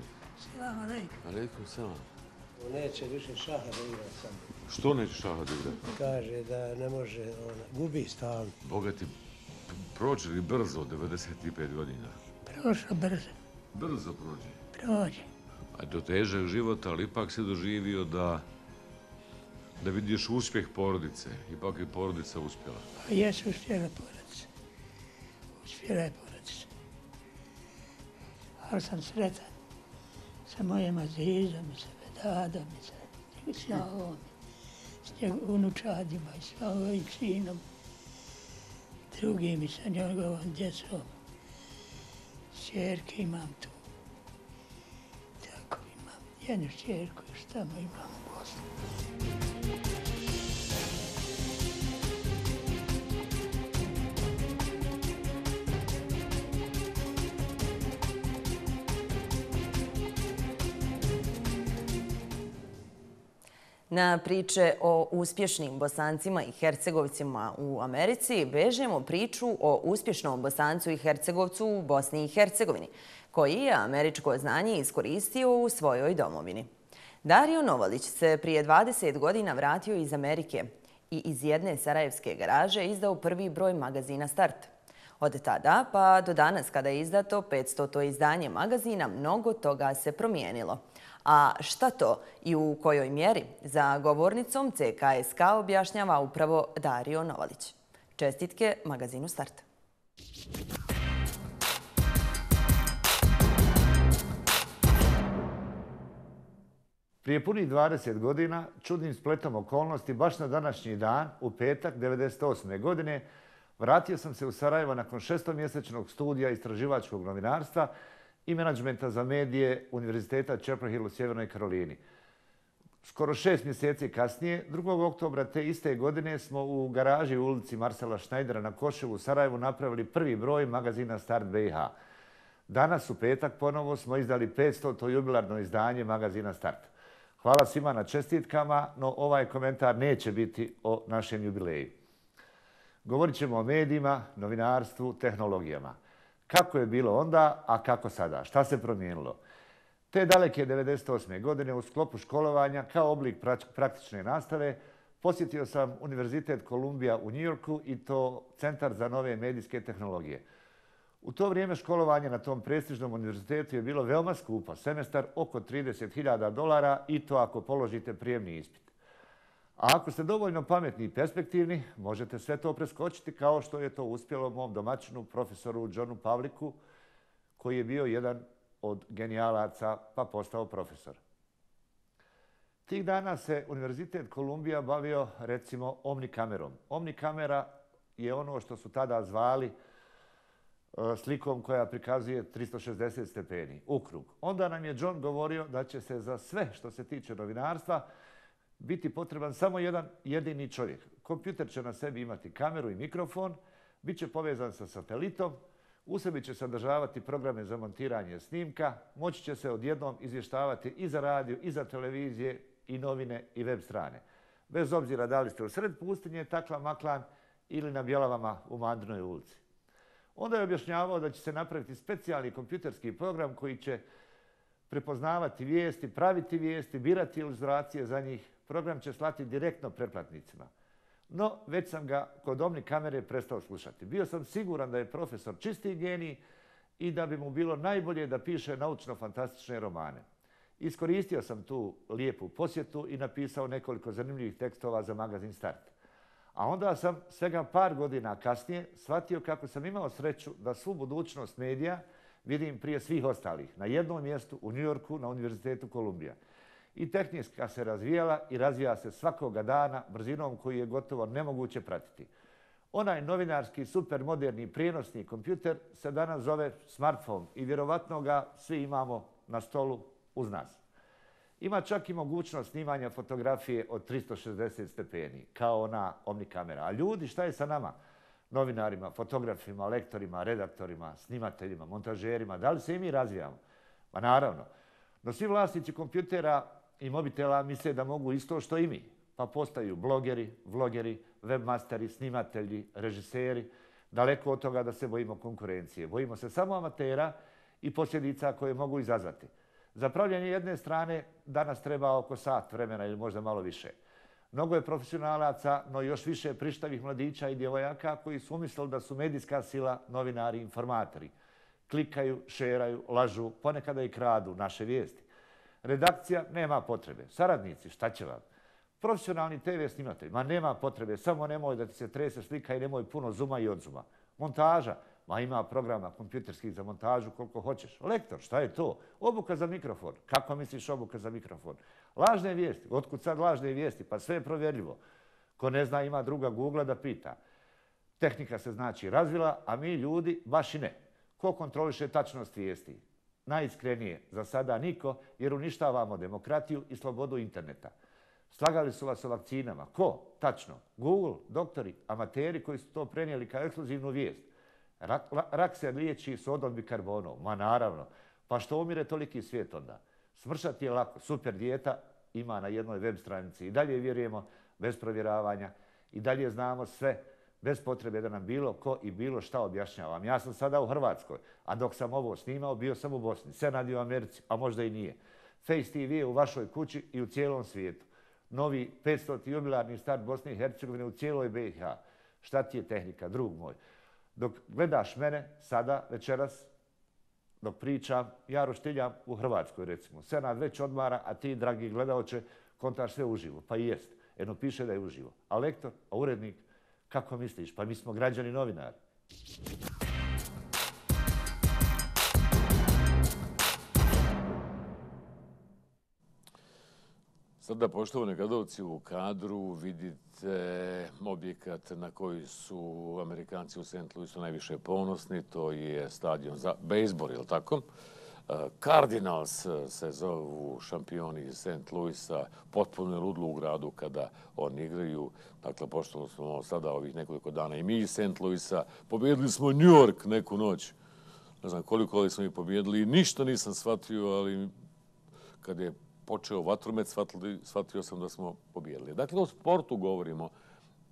Selam alejkum. Alejkum selam. Neće više šaha da igra sam. Što neće šaha da igra? Kaže da ne može, gubi stalno. Boga ti, prođe li brzo od devedeset pet godina? Prošlo brzo. Brzo prođe? Prođe. A do težeg života, ali ipak si doživio da da vidiš uspjeh porodice. Ipak je porodica uspjela. A jesu uspjela porodica. Uspjela je porodica. Ali sam sretan sa mojim Azizom, sa Vedadom, sa Šahovićem, s njegovim unučadima, sa ovim sinom, drugim i sa njegovom djecom. Čerke imam tu. Tako imam jednu čerku, još tamo imam u Bosni. Na priče o uspješnim Bosancima i Hercegovcima u Americi vežemo priču o uspješnom Bosancu i Hercegovcu u Bosni i Hercegovini, koji je američko znanje iskoristio u svojoj domovini. Dario Novalić se prije dvadeset godina vratio iz Amerike i iz jedne sarajevske garaže izdao prvi broj magazina Start. Od tada pa do danas, kada je izdato petstoto izdanje magazina, mnogo toga se promijenilo. A šta to i u kojoj mjeri, za govornicom C K S K objašnjava upravo Dario Novalić. Čestitke magazinu Start. Prije punih dvadeset godina, čudnim spletom okolnosti, baš na današnji dan, u petak devedeset osme godine, vratio sam se u Sarajevo nakon šestomjesečnog studija istraživačkog novinarstva i menadžmenta za medije Univerziteta Chapel Hill u Sjevernoj Karolini. Skoro šest mjeseci kasnije, drugog oktobra te iste godine, smo u garaži u ulici Marcela Šnajdera na Koševu u Sarajevu napravili prvi broj magazina Start B i H. Danas u petak ponovo smo izdali petstoto jubilarno izdanje magazina Start. Hvala svima na čestitkama, no ovaj komentar neće biti o našem jubileju. Govorit ćemo o medijima, novinarstvu, tehnologijama. Kako je bilo onda, a kako sada? Šta se promijenilo? Te daleke devedeset osme godine u sklopu školovanja kao oblik praktične nastave posjetio sam Univerzitet Kolumbija u Njujorku i to Centar za nove medijske tehnologije. U to vrijeme školovanje na tom prestižnom univerzitetu je bilo veoma skupo. Semestar oko trideset hiljada dolara i to ako položite prijemni ispit. A ako ste dovoljno pametni i perspektivni, možete sve to preskočiti, kao što je to uspjelo mom domaćinu, profesoru Johnu Pavliku, koji je bio jedan od genijalaca pa postao profesor. Tih dana se Univerzitet Kolumbija bavio, recimo, omnikamerom. Omnikamera je ono što su tada zvali slikom koja prikazuje tristo šezdeset stepeni, ukrug. Onda nam je John govorio da će se za sve što se tiče novinarstva biti potreban samo jedan jedini čovjek. Kompjuter će na sebi imati kameru i mikrofon, bit će povezan sa satelitom, u sebi će sadržavati programe za montiranje snimka, moći će se odjednom izvještavati i za radio, i za televizije, i novine, i web strane. Bez obzira da li ste u sred pustinje, Takla Maklan ili na Bjelavama u Mandinoj ulici. Onda je objašnjavao da će se napraviti specijalni kompjuterski program koji će prepoznavati vijesti, praviti vijesti, birati ilustracije za njih. Program će slati direktno pretplatnicima. No, već sam ga kod omni kamere prestao slušati. Bio sam siguran da je profesor čisti genij i da bi mu bilo najbolje da piše naučno-fantastične romane. Iskoristio sam tu lijepu posjetu i napisao nekoliko zanimljivih tekstova za magazin Start. A onda sam svega par godina kasnije shvatio kako sam imao sreću da svu budućnost medija vidim prije svih ostalih, na jednom mjestu u Njujorku na Univerzitetu Kolumbija. I tehnika se razvijala i razvija se svakoga dana brzinom koju je gotovo nemoguće pratiti. Onaj novinarski supermoderni prijenosni kompjuter se danas zove smartphone i vjerovatno ga svi imamo na stolu uz nas. Ima čak i mogućnost snimanja fotografije od tristo šezdeset stepeni, kao ona omnikamera. A ljudi, šta je sa nama? Novinarima, fotografima, lektorima, redaktorima, snimateljima, montažerima, da li se i mi razvijamo? Pa naravno. No svi vlasnici kompjutera i mobitela misle da mogu isto što i mi. Pa postaju blogeri, vlogeri, webmasteri, snimatelji, režiseri. Daleko od toga da se bojimo konkurencije. Bojimo se samo amatera i posljedica koje mogu izazvati. Za pravljanje jedne strane danas treba oko sat vremena ili možda malo više. Mnogo je profesionalaca, no još više prištavih mladića i djevojaka koji su umislili da su medijska sila, novinari, informatori. Klikaju, šeraju, lažu, ponekada i kradu naše vijesti. Redakcija nema potrebe. Saradnici, šta će vam? Profesionalni te ve snimatelj, ma nema potrebe, samo nemoj da ti se trese slika i nemoj puno zuma i odzuma. Montaža, ma ima programa kompjuterskih za montažu koliko hoćeš. Lektor, šta je to? Obuka za mikrofon. Kako misliš obuka za mikrofon? Lažne vijesti, otkud sad lažne vijesti? Pa sve je provjerljivo. Ko ne zna ima druga Google da pita. Tehnika se znači razvila, a mi ljudi baš i ne. Ko kontroliše tačnost vijesti? Najiskrenije, za sada niko, jer uništavamo demokratiju i slobodu interneta. Slagali su vas o vakcinama. Ko? Tačno. Google, doktori, amateri koji su to prenijeli kao ekskluzivnu vijest. Rak, rak se liječi sodom bikarbonom. Ma naravno. Pa što umire toliki svijet onda? Smršati je lako. Super dijeta ima na jednoj web stranici. I dalje vjerujemo bez provjeravanja. I dalje znamo sve. Bez potrebe da nam bilo ko i bilo šta objašnjavam. Ja sam sada u Hrvatskoj, a dok sam ovo snimao, bio sam u Bosni, Senad je u Americi, a možda i nije. Face te ve je u vašoj kući i u cijelom svijetu. Novi petstoti jubilarni Start Bosne i Hercegovine u cijeloj be i ha. Šta ti je tehnika, drug moj? Dok gledaš mene sada, večeras, dok pričam, ja roštiljam u Hrvatskoj, recimo. Senad već odmara, a ti, dragi gledaoče, kontaš sve uživo. Pa i jest. Eno piše da je uživo. A lektor, a urednik, kako misliš? Pa mi smo građani novinari. Sada, poštovani gledalci, u kadru vidite objekat na koji su Amerikanci u Saint Louisu najviše ponosni. To je stadion za bejzbol, je li tako? Cardinals se zovu šampioni iz Saint Louisa, potpuno je ludilo u gradu kada oni igraju. Dakle, pošto smo sada ovih nekoliko dana i mi iz Saint Louisa, pobjedili smo New York neku noć. Ne znam koliko ali smo ih pobjedili, ništa nisam shvatio, ali kada je počeo vatromet, shvatio sam da smo pobjedili. Dakle, o sportu govorimo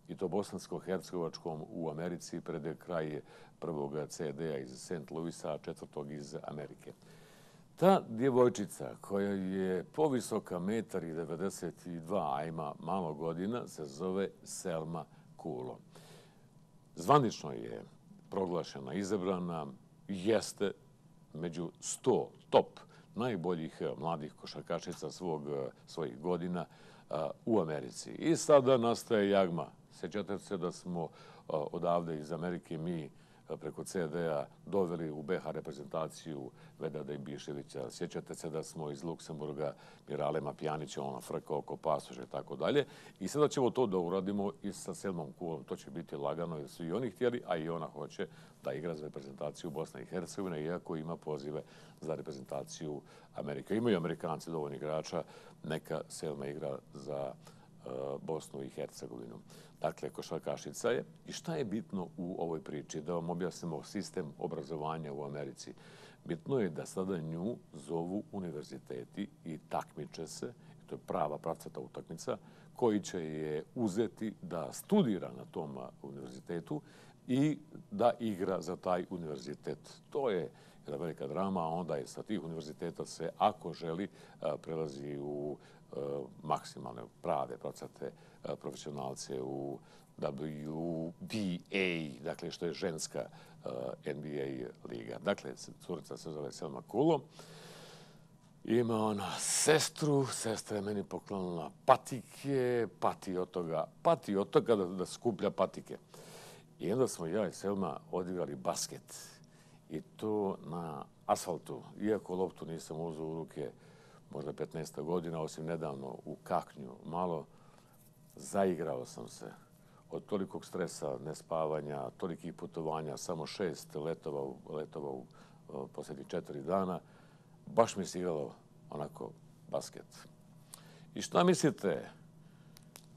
i to bosansko-hercegovačkom u Americi, pred je kraj prvog ce de a iz Saint Louisa, a četvrtog iz Amerike. Ta djevojčica koja je povisoka metar i devedeset dva, a ima malo godina, se zove Selma Kulo. Zvanično je proglašena, izabrana, jeste među sto top najboljih mladih košarkašica svojih godina u Americi. I sada nastaje jagma. Sjećate se da smo odavde iz Amerike mi preko ce de a doveli u be ha reprezentaciju Vedrada Bišljivića. Sjećate se da smo iz Luksemburga Miralema Pjanića, ona frka oko pasoša i tako dalje. I sada ćemo to da uradimo i sa Selmom Kulom. To će biti lagano jer su i oni htjeli, a i ona hoće da igra za reprezentaciju Bosne i Hercegovine, iako ima pozive za reprezentaciju Amerike. Imaju Amerikanci dovoljno igrača, neka Selma igra za Bosnu i Hercegovinu. Dakle, košarkašica je. I šta je bitno u ovoj priči? Da vam objasnimo sistem obrazovanja u Americi. Bitno je da sada nju zovu univerziteti i takmiče se, to je prava pravcata utakmica, koji će je uzeti da studira na tom univerzitetu i da igra za taj univerzitet. To je jedna velika drama, a onda je sa tih univerziteta se, ako želi, prelazi u maksimalne, prave procate profesionalce u W B A, dakle što je ženska N B A liga. Dakle, curica se zove Selma Kulo. Ima ona sestru, sestra je meni poklonila patike, pati od toga, pati od toga da skuplja patike. I onda smo ja i Selma odigrali basket. I to na asfaltu. Iako loptu nisam uzeo u ruke možda petnaest godina, osim nedavno u kaknju malo, zaigrao sam se. Od tolikog stresa, nespavanja, tolikih putovanja, samo šest letova, letova u uh, posljednjih četiri dana, baš mi se igralo onako basket. I šta mislite,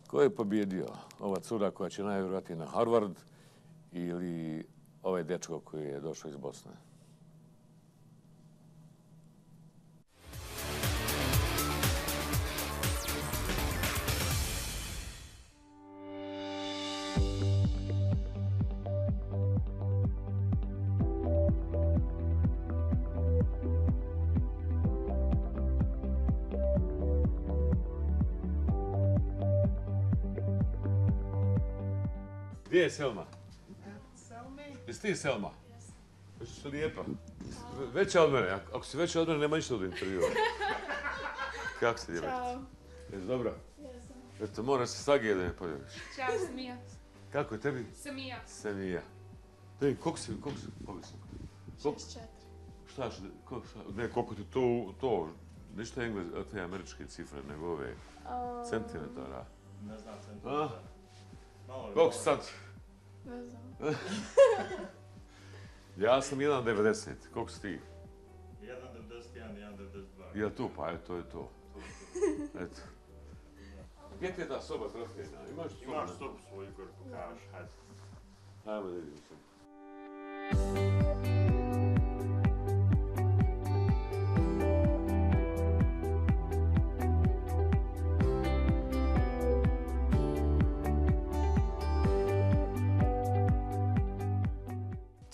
ko je pobjedio? Ova cura koja će najvjerojatnije na Harvard ili ovaj dečko koji je došao iz Bosne? Gdje je Selma? Jesi ti Selma? Jesi ti lijepa? Veća od mene. Ako si veća od mene, nema ništa od intervjua. Kako si djevojčica? Ćao. Jesi dobra? Jesam. Eto, moraš se sagije da me podjeliš. Ćao, Samija. Kako je tebi? Samija. Samija. Tebi, koliko si, koliko si povisla? šezdeset četiri. Šta, ne, koliko ti to, ništa te američke cifre, nego ove centimetara? Ne znam centimetara. Koliko si sad? Ne znam. Ja sam jedan devedeset. Koliko si ti? jedan devedeset jedan i jedan devedeset dva. Ja tu, pa eto, eto. Eto. Gdje ti je ta soba trofejna? Imaš sobu? Imaš sobu svoju koju pokažeš, hajde. Hajmo da idemo sobu.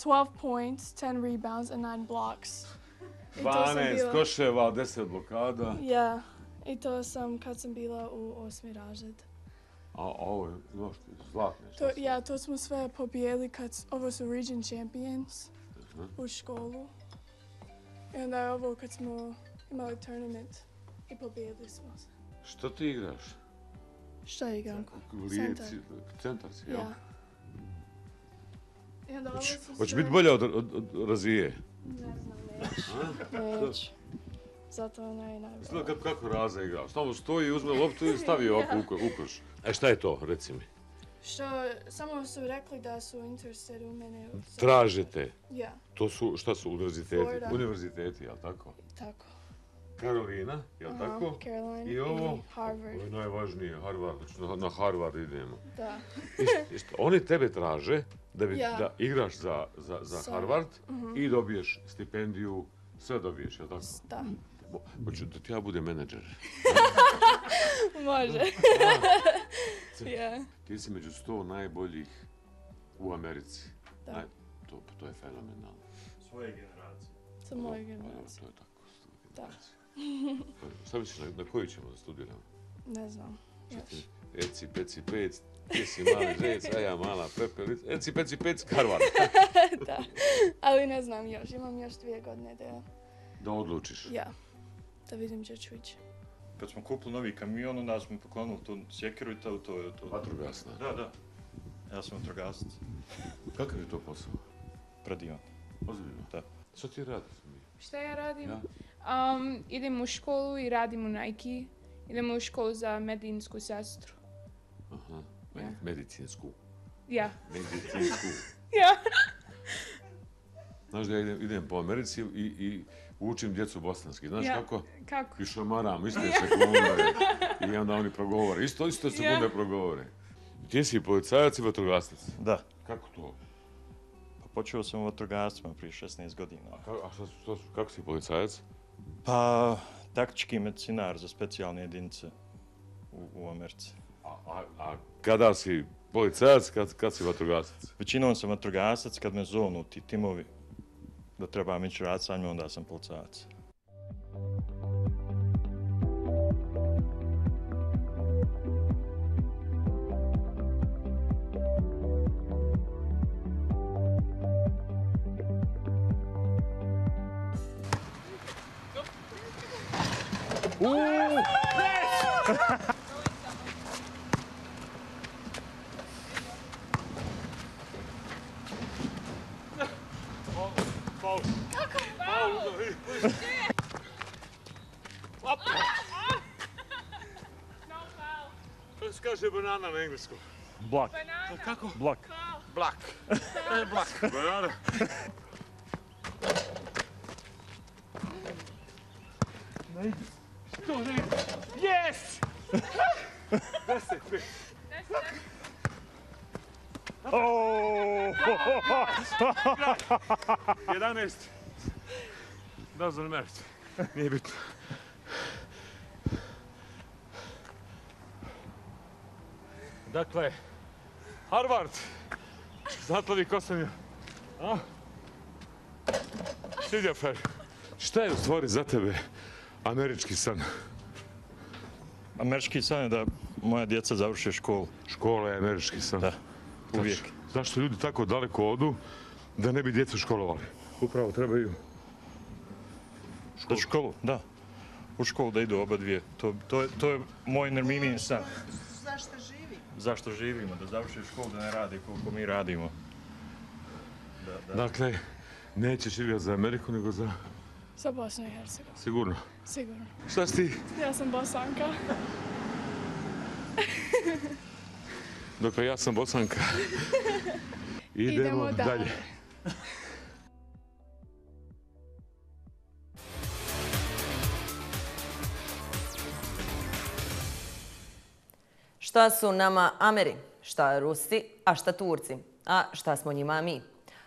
twelve points, ten rebounds, and nine blocks. dvanaest koševa, deset blokada. Yeah, i to sam kad sam bila u osmi razred. A ovo je zlatne? Ja, to smo sve pobijeli kad ovo su region champions u školu. I onda je ovo kad smo imali tournament i pobijeli smo se. Što ti igraš? Što igram? Centar. Centar si, jel? Hoće biti bolja od Razije? Ne znam, neću. Neću. Zato ona je najbolja. Kako Raza igrao? Samo stoji, uzme loptu i stavi ovako u koš. E šta je to, reci mi? Samo su rekli da su interested u mene. Tražete? Ja. To su, šta su, univerziteti? Univerziteti, jel' tako? Tako. Karolina, jel' tako? Karolina. I ovo? Harvard. Ovo je najvažnije, Harvard. Na Harvard idemo. Da. Oni tebe traže da igraš za Harvard i dobiješ stipendiju, sve dobiješ, jel' tako? Da. Hoću da ti ja budem menadžer. Može. Ti si među sto najboljih u Americi. Da. To je fenomenalno. Svoje generacije. Sa moje generacije. To je tako. Da. Šta misliš, na koju ćemo da studiramo? Ne znam, još. Eci, peci, pec, ti si mali žec, a ja mala pepelica. Eci, peci, pec, Harvard. Da, ali ne znam još, imam još dvije godine da... Da odlučiš? Ja, da vidim gdje ću ići. Kad smo kupili novi kamion, onda smo poklonili tu sjekiru i to... Vatrogasna? Da, da. Ja sam vatrogasac. Kakav je to posao? Predivan. Ozbiljno? Da. Što ti radiš? Šta ja radim? Idem u školu i radim u Nike. Idem u školu za medicinsku sestru. Aha, medicinsku? Ja. Medicinsku? Ja. Znaš da ja idem po Americi i učim djecu bosanski. Znaš kako? Kako? I šamaram, iste sekunde. I onda oni progovore. Isto sekunde progovore. Ti si policajac i vatrogasnic? Da. Kako to? Počeo sam u vatrogascima prije šesnaest godina. A kako si policajac? Pa, taktički medicinar za specijalne jedinice u Americi. A kada si policajac, kada si vatrogasac? Većinom sam vatrogasac kad me zovnu ti timovi da trebam ići raditi sa njima, onda sam policajac. Uuuu! Kaže banana na engleskom. Black. Kako? Black. Black. Black. Banana. Ne ide. Što ne ide? Yes! Deset, pet. Jedanaest. Doesn't matter. Nije bitno. Dakle, Harvard, zatlavi kosanju. Sviđa, Fer, šta je u stvari za tebe američki san? Američki san je da moja djeca završe školu. Škola je američki san? Da, uvijek. Zašto ljudi tako daleko odu da ne bi djecu školovali? Upravo, trebaju školu. Da školu, da. U školu da idu oba dvije. To je moj nerminijin san. Zašto živi? Zašto živimo, da završi školu, da ne radi koliko mi radimo. Dakle, nećeš živjeti za Ameriku, nego za... Za Bosnu i Hercegovinu. Sigurno? Sigurno. Šta si ti? Ja sam Bosanka. Dakle, ja sam Bosanka. Idemo dalje. Šta su nama Ameri, šta Rusi, a šta Turci, a šta smo njima mi?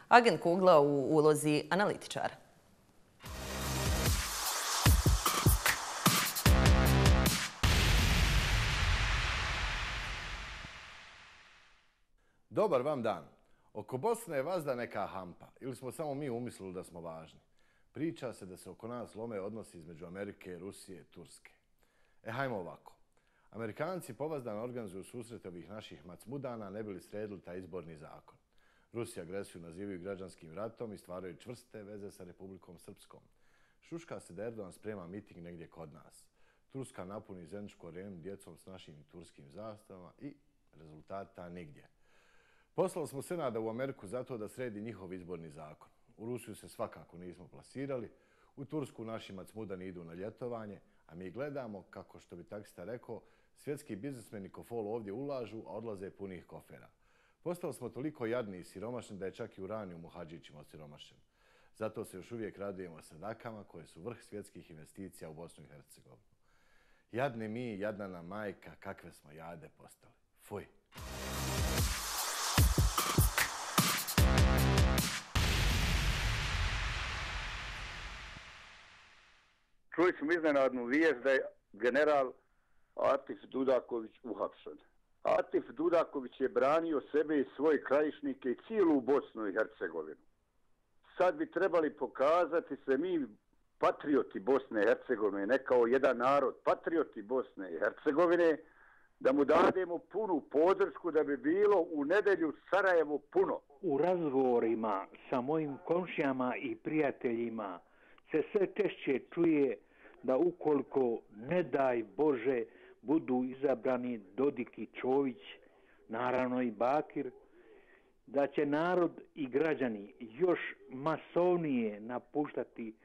Agent Kugla u ulozi analitičara. Dobar vam dan. Oko Bosne je vazda neka hampa, ili smo samo mi umislili da smo važni. Priča se da se oko nas lome odnosi između Amerike, Rusije i Turske. E, hajmo ovako. Amerikanci povazdano organizuju susrete ovih naših macmudana ne bili sredili taj izborni zakon. Rusi agresiju nazivaju građanskim ratom i stvaraju čvrste veze sa Republikom Srpskom. Šuška se da Erdogan sprema miting negdje kod nas. Turska napuni zajedničku arenu djecom s našim turskim zastavama i rezultata nigdje. Poslali smo Senada u Ameriku zato da sredi njihov izborni zakon. U Rusiju se svakako nismo plasirali, u Tursku naši macmudani idu na ljetovanje, a mi gledamo, kako što bi taksista rekao, svjetski biznismeni ko fol ovdje ulažu, a odlaze punih kofera. Postali smo toliko jadni i siromašni da je čak i uranijum u Hadžićima osiromašen. Zato se još uvijek radujemo sadakama koje su vrh svjetskih investicija u Bosnu i Hercegovini. Jadni mi, jadna nam majka, kakve smo jade postali. Fuj! Čuli smo iznenadnu vijest da je general Atif Dudaković uhapšen. Atif Dudaković je branio sebe i svoje krajišnike i cijelu Bosnu i Hercegovinu. Sad bi trebali pokazati se mi patrioti Bosne i Hercegovine, ne kao jedan narod, patrioti Bosne i Hercegovine, da mu dademo punu podršku da bi bilo u nedelju Sarajevo puno. U razgovorima sa mojim komšijama i prijateljima se sve češće čuje da ukoliko, ne daj Bože, budu izabrani Dodik i Čović, naravno i Bakir, da će narod i građani još masovnije napuštati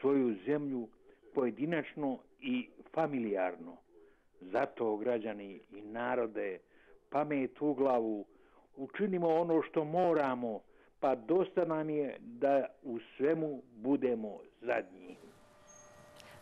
svoju zemlju pojedinačno i familijarno. Zato, građani i narode, pamet u glavu, učinimo ono što moramo, pa dosta nam je da u svemu budemo zadnji.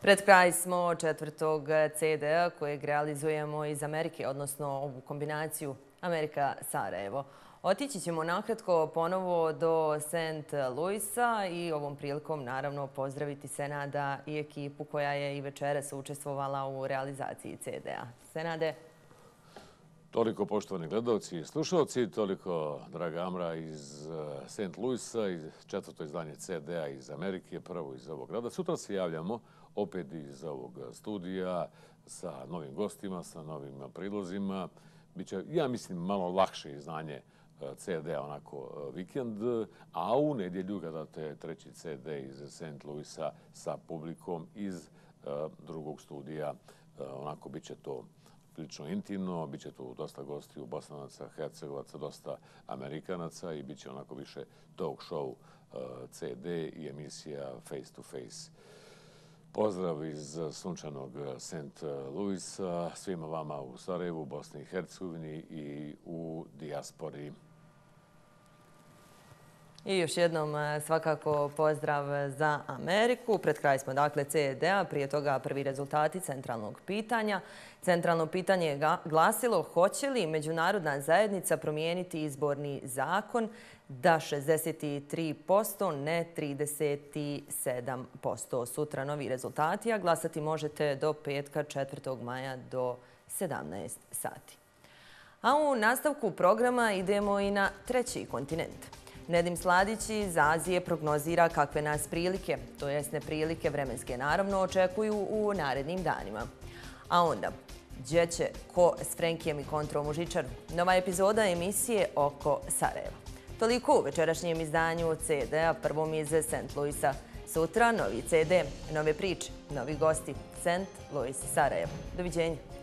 Pred kraj smo četvrtog ce de a kojeg realizujemo iz Amerike, odnosno ovu kombinaciju Amerika-Sarajevo. Otići ćemo nakratko ponovo do Saint Louisa i ovom prilikom naravno pozdraviti Senada i ekipu koja je i večeras učestvovala u realizaciji ce de a. Senade. Toliko poštovani gledalci i slušalci, toliko draga Amra iz Saint Louisa, iz četvrto izdanje ce de a iz Amerike, prvo iz ovog grada. Sutra se javljamo opet iz ovog studija sa novim gostima, sa novim prilozima. Biće, ja mislim, malo lakše izdanje ce de onako vikend, a u nedjelju ga date treći ce de iz Saint Louisa sa publikom iz drugog studija. Onako bit će to prilično intimno, bit će tu dosta gostiju, Bosanaca, Hercegovaca, dosta Amerikanaca i bit će onako više talk show ce de i emisija face to face. Pozdrav iz sunčanog Saint Louisa svima vama u Sarajevu, Bosni i Hercegovini i u dijaspori. I još jednom svakako pozdrav za Ameriku. Pred kraj smo dakle ce de a, prije toga prvi rezultati centralnog pitanja. Centralno pitanje je glasilo hoće li međunarodna zajednica promijeniti izborni zakon da šezdeset tri posto, ne trideset sedam posto. Sutra novi rezultati, a glasati možete do petka četvrtog maja do sedamnaest sati. A u nastavku programa idemo i na treći kontinent. Nedim Sladić iz Azije prognozira kakve nas prilike, to jest neprilike vremenske naravno, očekuju u narednim danima. A onda, gdje će ko s Frenkijem i kontrom u Žičaru? Nova epizoda emisije Oko Sarajeva. Toliko u večerašnjem izdanju ce de a, prvom iz Saint Louisa. Sutra novi ce de, nove priče, novi gosti. Saint Louis Sarajevo. Doviđenja.